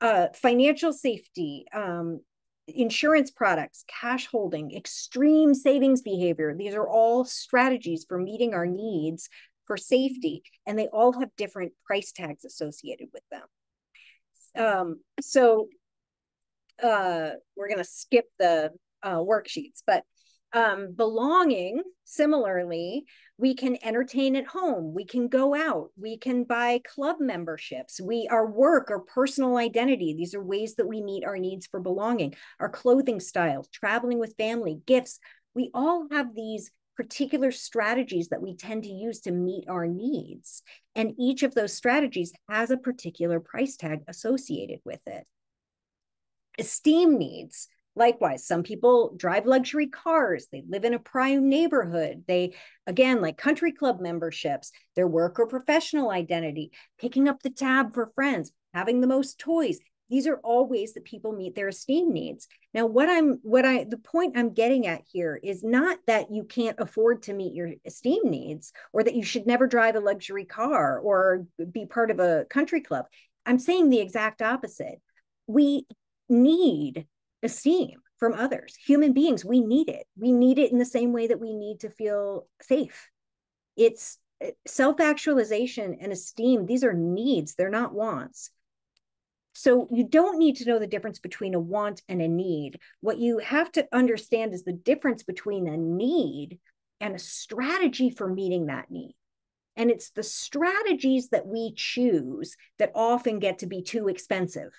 uh, financial safety, um, insurance products, cash holding, extreme savings behavior. These are all strategies for meeting our needs for safety, and they all have different price tags associated with them. Um, so uh, we're going to skip the uh, worksheets, but um, belonging, similarly, we can entertain at home, we can go out, we can buy club memberships, we, our work or personal identity. These are ways that we meet our needs for belonging, our clothing style, traveling with family, gifts. We all have these particular strategies that we tend to use to meet our needs. And each of those strategies has a particular price tag associated with it. Esteem needs. Likewise, some people drive luxury cars, they live in a prime neighborhood, they, again, like country club memberships, their work or professional identity, picking up the tab for friends, having the most toys. These are all ways that people meet their esteem needs. Now, what I'm, what I, the point I'm getting at here is not that you can't afford to meet your esteem needs, or that you should never drive a luxury car or be part of a country club. I'm saying the exact opposite. We need esteem from others. Human beings, we need it. We need it in the same way that we need to feel safe. It's self-actualization and esteem. These are needs. They're not wants. So you don't need to know the difference between a want and a need. What you have to understand is the difference between a need and a strategy for meeting that need. And it's the strategies that we choose that often get to be too expensive.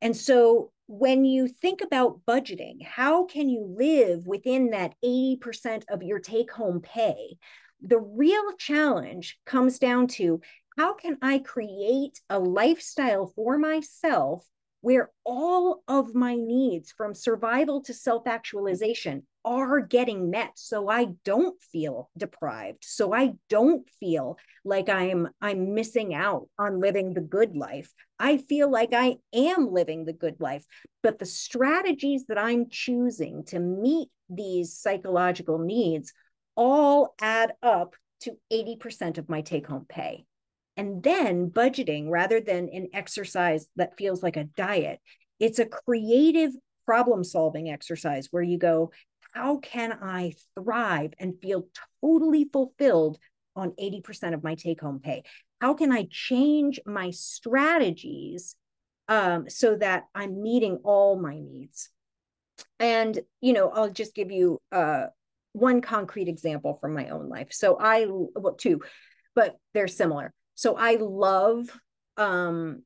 And so when you think about budgeting, how can you live within that eighty percent of your take-home pay? The real challenge comes down to, how can I create a lifestyle for myself where all of my needs, from survival to self-actualization, are getting met, so I don't feel deprived, so I don't feel like I'm, I'm missing out on living the good life. I feel like I am living the good life, but the strategies that I'm choosing to meet these psychological needs all add up to eighty percent of my take-home pay. And then budgeting, rather than an exercise that feels like a diet, it's a creative problem-solving exercise where you go, how can I thrive and feel totally fulfilled on eighty percent of my take-home pay? How can I change my strategies um, so that I'm meeting all my needs? And, you know, I'll just give you uh, one concrete example from my own life. So I, well, two, but they're similar. So I love um,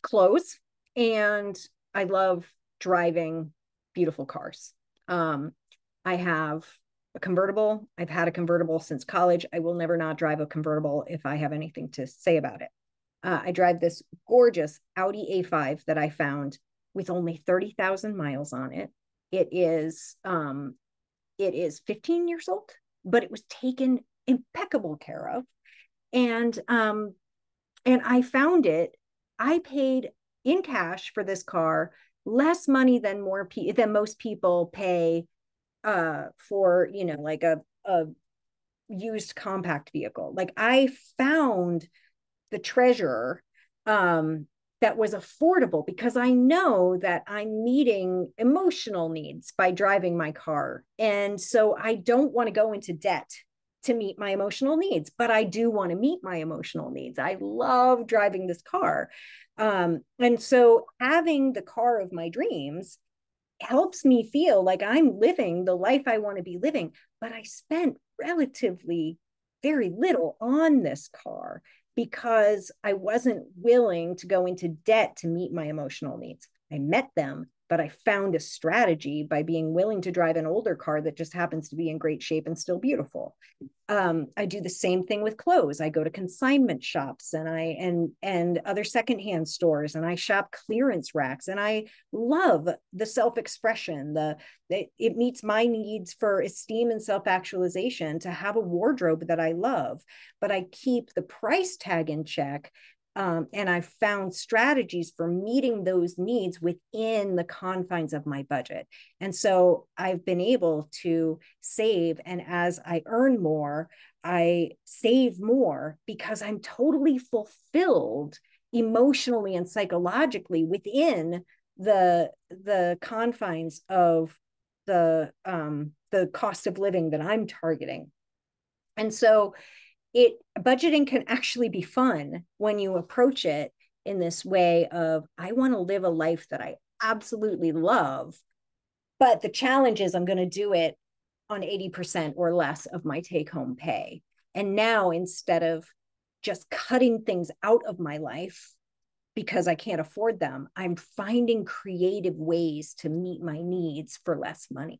clothes, and I love driving beautiful cars. Um, I have a convertible. I've had a convertible since college. I will never not drive a convertible if I have anything to say about it. Uh, I drive this gorgeous Audi A five that I found with only thirty thousand miles on it. It is, um, it is fifteen years old, but it was taken impeccable care of. And, um, and I found it, I paid in cash for this car, less money than more pe- than most people pay uh, for, you know, like a, a used compact vehicle. Like I found the treasure um, that was affordable because I know that I'm meeting emotional needs by driving my car. And so I don't want to go into debt to meet my emotional needs, but I do want to meet my emotional needs. I love driving this car. Um, and so having the car of my dreams helps me feel like I'm living the life I want to be living, but I spent relatively very little on this car because I wasn't willing to go into debt to meet my emotional needs. I met them, but I found a strategy by being willing to drive an older car that just happens to be in great shape and still beautiful. Um, I do the same thing with clothes. I go to consignment shops and I and and other secondhand stores, and I shop clearance racks. And I love the self-expression. The, the it meets my needs for esteem and self-actualization to have a wardrobe that I love, but I keep the price tag in check. Um, and I've found strategies for meeting those needs within the confines of my budget. And so I've been able to save. And as I earn more, I save more because I'm totally fulfilled emotionally and psychologically within the, the confines of the, um, the cost of living that I'm targeting. And so It budgeting can actually be fun when you approach it in this way of, I want to live a life that I absolutely love, but the challenge is I'm going to do it on eighty percent or less of my take-home pay. And now instead of just cutting things out of my life because I can't afford them, I'm finding creative ways to meet my needs for less money.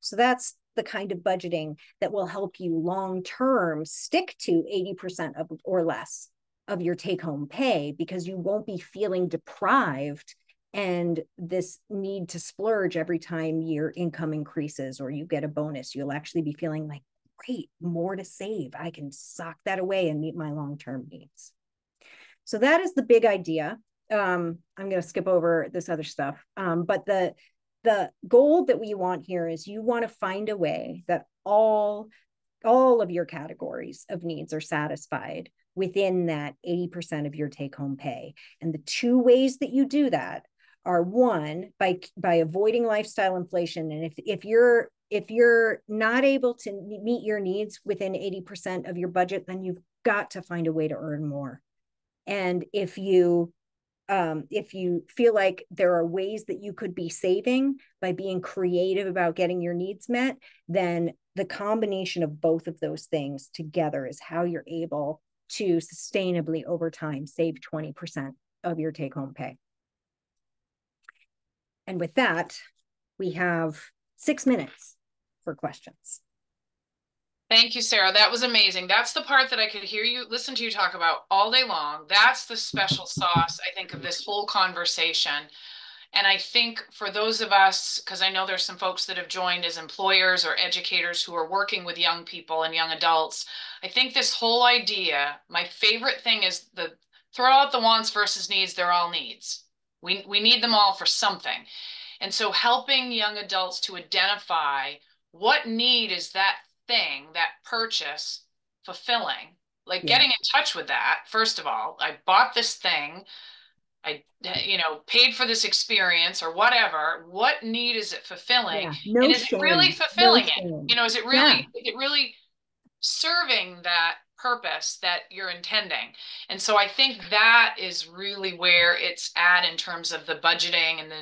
So that's the kind of budgeting that will help you long-term stick to eighty percent of, or less of your take-home pay, because you won't be feeling deprived and this need to splurge every time your income increases or you get a bonus. You'll actually be feeling like, great, more to save. I can sock that away and meet my long-term needs. So that is the big idea. Um, I'm going to skip over this other stuff, um, but the The goal that we want here is you want to find a way that all, all of your categories of needs are satisfied within that eighty percent of your take-home pay. And the two ways that you do that are, one, by, by avoiding lifestyle inflation. And if, if you're, if you're not able to meet your needs within eighty percent of your budget, then you've got to find a way to earn more. And if you Um, if you feel like there are ways that you could be saving by being creative about getting your needs met, then the combination of both of those things together is how you're able to sustainably over time save twenty percent of your take-home pay. And with that, we have six minutes for questions. Thank you, Sarah. That was amazing. That's the part that I could hear you, listen to you talk about all day long. That's the special sauce, I think, of this whole conversation. And I think for those of us, because I know there's some folks that have joined as employers or educators who are working with young people and young adults, I think this whole idea, my favorite thing is the throw out the wants versus needs, they're all needs. We, we need them all for something. And so helping young adults to identify what need is that thing, that purchase, fulfilling, like yeah. Getting in touch with that. First of all, I bought this thing, I, you know, paid for this experience or whatever. What need is it fulfilling? Yeah. No and is shame. It really fulfilling no it? Shame. You know, is it really, yeah. is it really serving that purpose that you're intending? And so I think that is really where it's at in terms of the budgeting and the,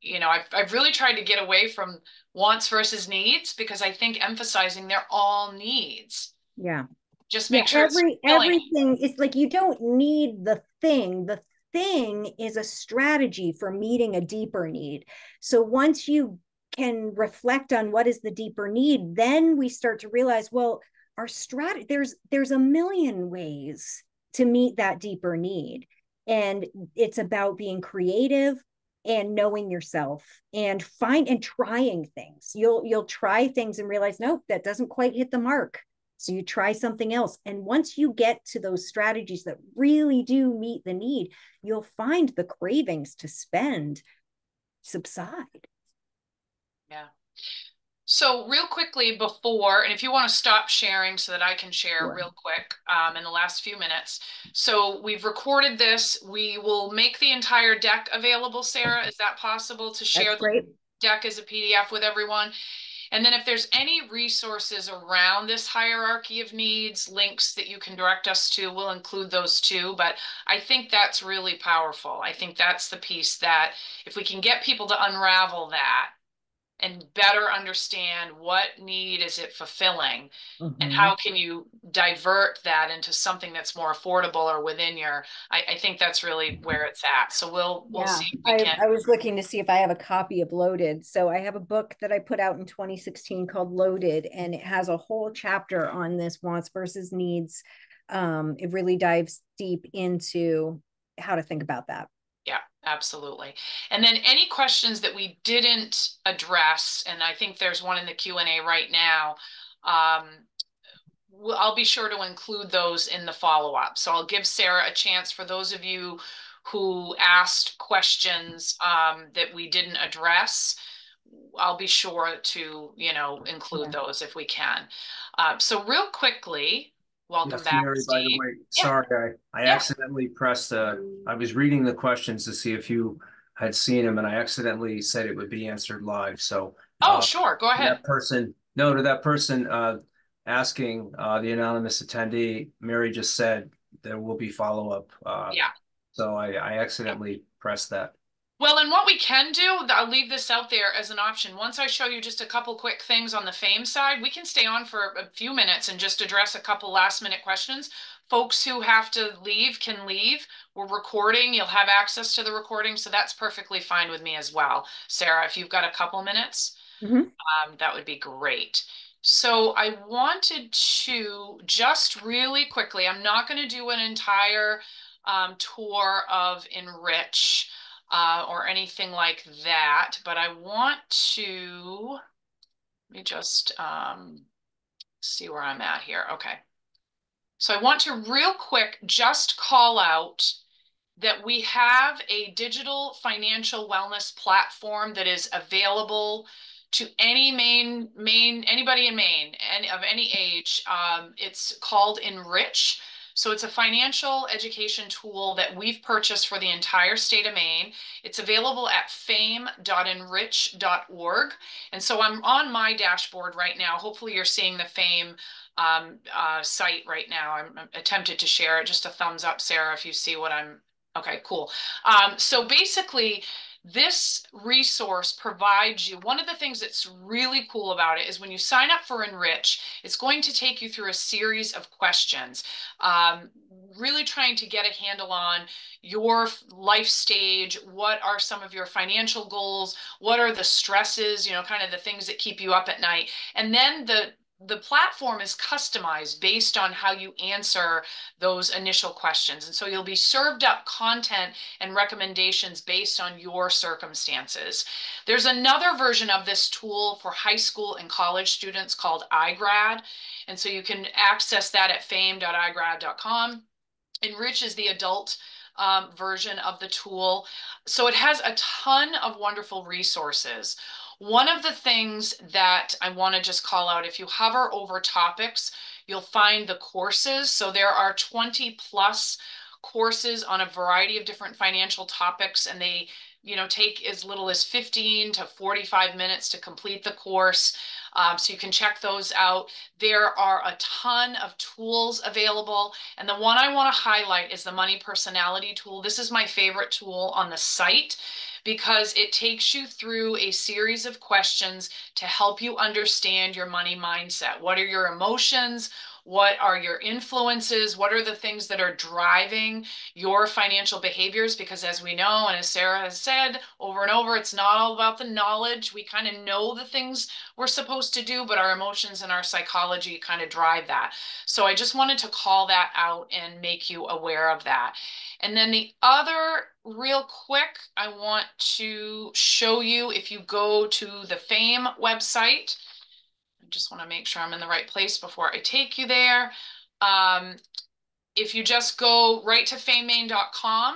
you know, I've, I've really tried to get away from wants versus needs, because I think emphasizing they're all needs. Yeah. Just make yeah, sure every, it's everything is like, you don't need the thing. The thing is a strategy for meeting a deeper need. So once you can reflect on what is the deeper need, then we start to realize, well, our strategy, there's, there's a million ways to meet that deeper need. And it's about being creative and knowing yourself and find and trying things. You'll, you'll try things and realize, no, that doesn't quite hit the mark. So you try something else. And once you get to those strategies that really do meet the need, you'll find the cravings to spend subside. Yeah. So real quickly before, and if you want to stop sharing so that I can share sure. real quick um, in the last few minutes. So we've recorded this. We will make the entire deck available, Sarah. Is that possible to share the deck as a P D F with everyone? And then if there's any resources around this hierarchy of needs, links that you can direct us to, we'll include those too. But I think that's really powerful. I think that's the piece that if we can get people to unravel that and better understand what need is it fulfilling mm-hmm. and how can you divert that into something that's more affordable or within your, I, I think that's really where it's at. So we'll we'll yeah. see if we I, can. I was looking to see if I have a copy of Loaded. So I have a book that I put out in twenty sixteen called Loaded, and it has a whole chapter on this wants versus needs. Um, it really dives deep into how to think about that. Yeah, absolutely. And then any questions that we didn't address, and I think there's one in the Q and A right now, um, we'll, I'll be sure to include those in the follow-up. So I'll give Sarah a chance for those of you who asked questions um, that we didn't address. I'll be sure to, you know, include yeah. those if we can. Uh, so real quickly, welcome yes, back, Mary, Steve. By the way, yeah. sorry, I, I yeah. accidentally pressed, uh, I was reading the questions to see if you had seen them, and I accidentally said it would be answered live. So, oh, uh, sure, go ahead. That person, no, to that person uh, asking uh, the anonymous attendee, Mary just said there will be follow-up. Uh, yeah. So I, I accidentally yeah. pressed that. Well, and what we can do, I'll leave this out there as an option. Once I show you just a couple quick things on the FAME side, we can stay on for a few minutes and just address a couple last minute questions. Folks who have to leave can leave. We're recording, you'll have access to the recording. So that's perfectly fine with me as well. Sarah, if you've got a couple minutes, mm-hmm. um, that would be great. So I wanted to just really quickly, I'm not going to do an entire um, tour of Enrich. Uh, or anything like that, but I want to, let me just um, see where I'm at here. Okay. So I want to real quick just call out that we have a digital financial wellness platform that is available to any Maine, Maine, anybody in Maine and of any age. Um, it's called Enrich. So it's a financial education tool that we've purchased for the entire state of Maine. It's available at fame dot enrich dot org. And so I'm on my dashboard right now. Hopefully you're seeing the FAME um, uh, site right now. I'm, I'm tempted to share it. Just a thumbs up, Sarah, if you see what I'm, okay, cool. Um, so basically, this resource provides you, one of the things that's really cool about it is when you sign up for Enrich, it's going to take you through a series of questions, um, really trying to get a handle on your life stage. What are some of your financial goals? What are the stresses, you know, kind of the things that keep you up at night? And then the The platform is customized based on how you answer those initial questions. And so you'll be served up content and recommendations based on your circumstances. There's another version of this tool for high school and college students called iGrad. And so you can access that at fame dot i grad dot com. Enrich is the adult um, version of the tool. So it has a ton of wonderful resources. One of the things that I want to just call out, if you hover over topics, you'll find the courses. So there are twenty plus courses on a variety of different financial topics, and they, you know, take as little as fifteen to forty-five minutes to complete the course. Um, so you can check those out. There are a ton of tools available. And the one I want to highlight is the Money Personality tool. This is my favorite tool on the site, because it takes you through a series of questions to help you understand your money mindset. What are your emotions? What are your influences? What are the things that are driving your financial behaviors? Because as we know, and as Sarah has said over and over, it's not all about the knowledge. We kind of know the things we're supposed to do, but our emotions and our psychology kind of drive that. So I just wanted to call that out and make you aware of that. And then the other, real quick, I want to show you, if you go to the FAME website, I just want to make sure I'm in the right place before I take you there. Um, if you just go right to fame maine dot com,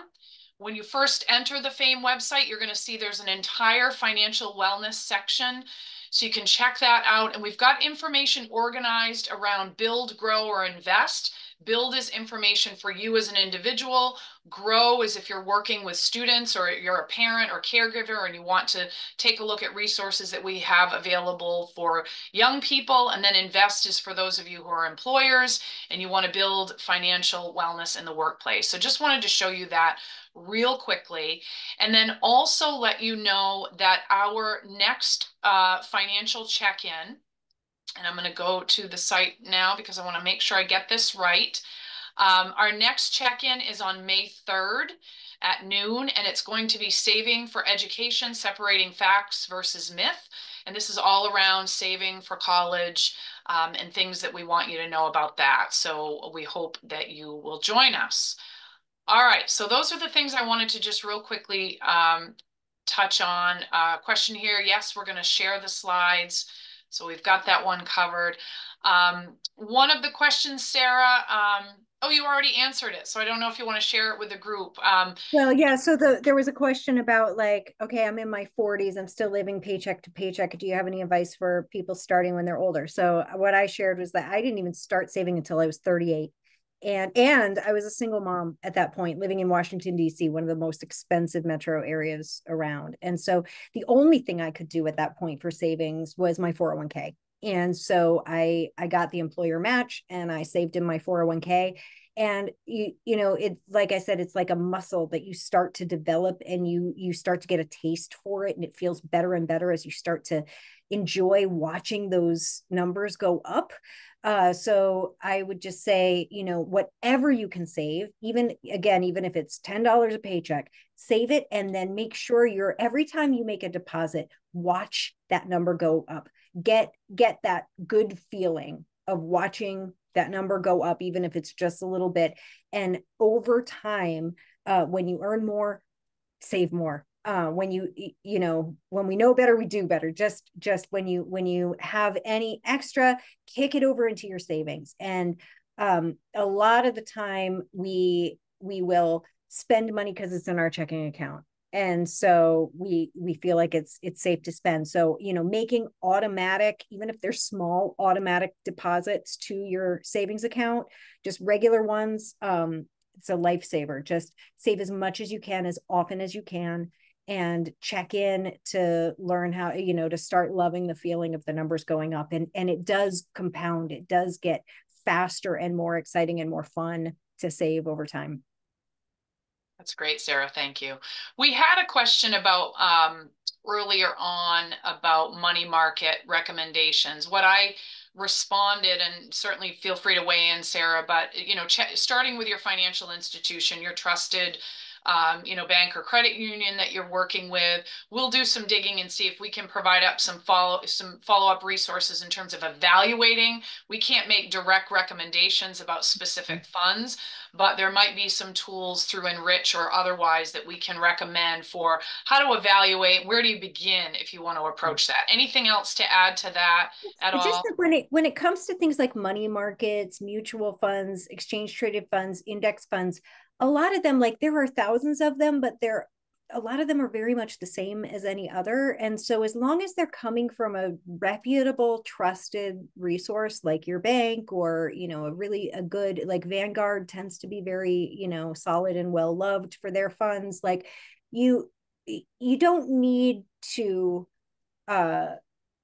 when you first enter the FAME website, you're going to see there's an entire financial wellness section. So you can check that out. And we've got information organized around build, grow, or invest. Build is information for you as an individual. Grow is if you're working with students or you're a parent or caregiver and you want to take a look at resources that we have available for young people. And then invest is for those of you who are employers and you want to build financial wellness in the workplace. So just wanted to show you that real quickly. And then also let you know that our next uh, financial check-in, and I'm going to go to the site now because I want to make sure I get this right. Um, our next check-in is on May third at noon, and it's going to be Saving for Education, Separating Facts versus Myth. And this is all around saving for college um, and things that we want you to know about that. So we hope that you will join us. All right, so those are the things I wanted to just real quickly um, touch on. Uh, question here, yes, we're going to share the slides. So we've got that one covered. Um, one of the questions, Sarah, um, oh, you already answered it. So I don't know if you want to share it with the group. Um, well, yeah, so the, there was a question about like, okay, I'm in my forties, I'm still living paycheck to paycheck. Do you have any advice for people starting when they're older? So what I shared was that I didn't even start saving until I was thirty-eight. And, and I was a single mom at that point, living in Washington, D C, one of the most expensive metro areas around. And so the only thing I could do at that point for savings was my four oh one K. And so I, I got the employer match and I saved in my four oh one K. And, you, you know, it's like I said, it's like a muscle that you start to develop and you, you start to get a taste for it. And it feels better and better as you start to enjoy watching those numbers go up. Uh, so I would just say, you know, whatever you can save, even again, even if it's ten dollars a paycheck, save it. And then make sure you're, every time you make a deposit, watch that number go up, get, get that good feeling of watching that number go up, even if it's just a little bit. And over time, uh, when you earn more, save more. Uh, when you, you know, when we know better, we do better. Just, just when you, when you have any extra, kick it over into your savings. And um, a lot of the time we, we will spend money because it's in our checking account. And so we, we feel like it's, it's safe to spend. So, you know, making automatic, even if they're small, automatic deposits to your savings account, just regular ones. Um, it's a lifesaver. Just save as much as you can, as often as you can, and check in to learn how, you know, to start loving the feeling of the numbers going up. And, and it does compound. It does get faster and more exciting and more fun to save over time. That's great, Sarah. Thank you. We had a question about um, earlier on about money market recommendations. What I responded, and certainly feel free to weigh in, Sarah, but, you know, starting with your financial institution, your trusted Um, you know, bank or credit union that you're working with. We'll do some digging and see if we can provide up some follow some follow-up resources in terms of evaluating. We can't make direct recommendations about specific funds, but there might be some tools through Enrich or otherwise that we can recommend for how to evaluate. Where do you begin if you want to approach that? Anything else to add to that at all? Just when it when it comes to things like money markets, mutual funds, exchange traded funds, index funds, a lot of them, like there are thousands of them, but they're, a lot of them are very much the same as any other. And so as long as they're coming from a reputable, trusted resource like your bank or, you know, a really a good, like Vanguard tends to be very, you know, solid and well-loved for their funds. Like you, you don't need to uh,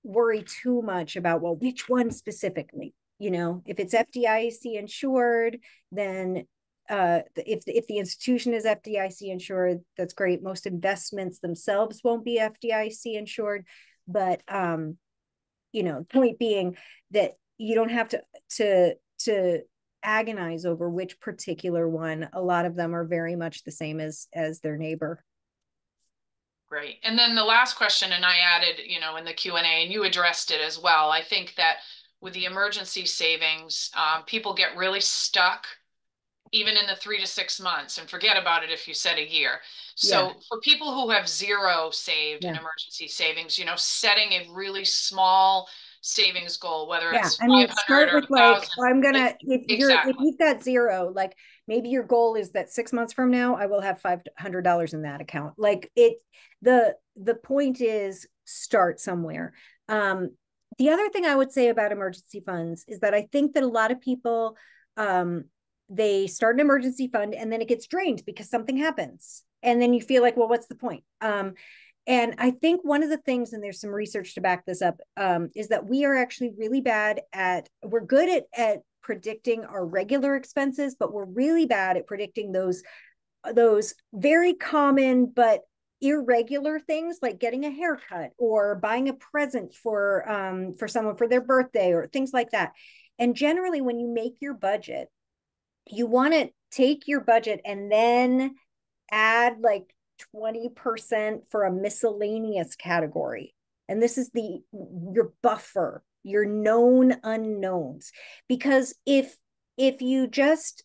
worry too much about, well, which one specifically, you know, if it's F D I C insured, then Uh, if, if the institution is F D I C insured, that's great. Most investments themselves won't be F D I C insured, but, um, you know, the point being that you don't have to, to to agonize over which particular one. A lot of them are very much the same as, as their neighbor. Great. And then the last question, and I added, you know, in the Q and A, and you addressed it as well. I think that with the emergency savings, um, people get really stuck even in the three to six months and forget about it if you said a year. So yeah. for people who have zero saved yeah. in emergency savings, you know, setting a really small savings goal, whether yeah. it's I mean, start with like, I'm going to, if you're, exactly. if you've got zero, like maybe your goal is that six months from now, I will have five hundred dollars in that account. Like it, the, the point is start somewhere. Um, the other thing I would say about emergency funds is that I think that a lot of people, um, they start an emergency fund and then it gets drained because something happens. And then you feel like, well, what's the point? Um, and I think one of the things, and there's some research to back this up, um, is that we are actually really bad at, we're good at, at predicting our regular expenses, but we're really bad at predicting those, those very common, but irregular things like getting a haircut or buying a present for, um, for someone for their birthday or things like that. And generally when you make your budget, you want to take your budget and then add like twenty percent for a miscellaneous category. And this is the, your buffer, your known unknowns. Because if, if you just,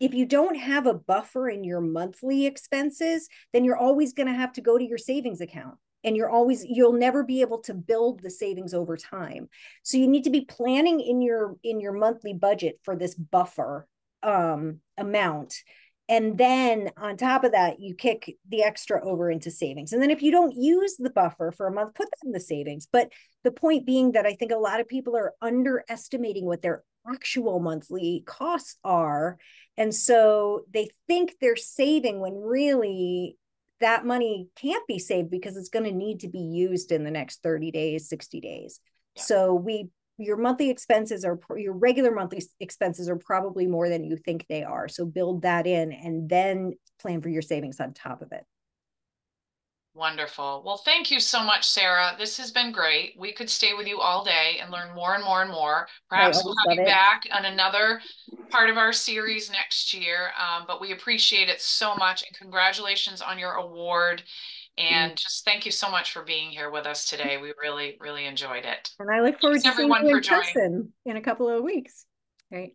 if you don't have a buffer in your monthly expenses, then you're always going to have to go to your savings account. And you're always, you'll never be able to build the savings over time. So you need to be planning in your, in your monthly budget for this buffer um, amount. And then on top of that, you kick the extra over into savings. And then if you don't use the buffer for a month, put that in the savings. But the point being that I think a lot of people are underestimating what their actual monthly costs are. And so they think they're saving when really that money can't be saved because it's going to need to be used in the next thirty days, sixty days. Yeah. So we your monthly expenses are your regular monthly expenses are probably more than you think they are. So build that in and then plan for your savings on top of it. Wonderful. Well, thank you so much, Sarah. This has been great. We could stay with you all day and learn more and more and more. Perhaps we'll have you back on another part of our series next year. Um, but we appreciate it so much. And congratulations on your award. And just thank you so much for being here with us today. We really, really enjoyed it. And I look forward to seeing you in person in a couple of weeks. Right.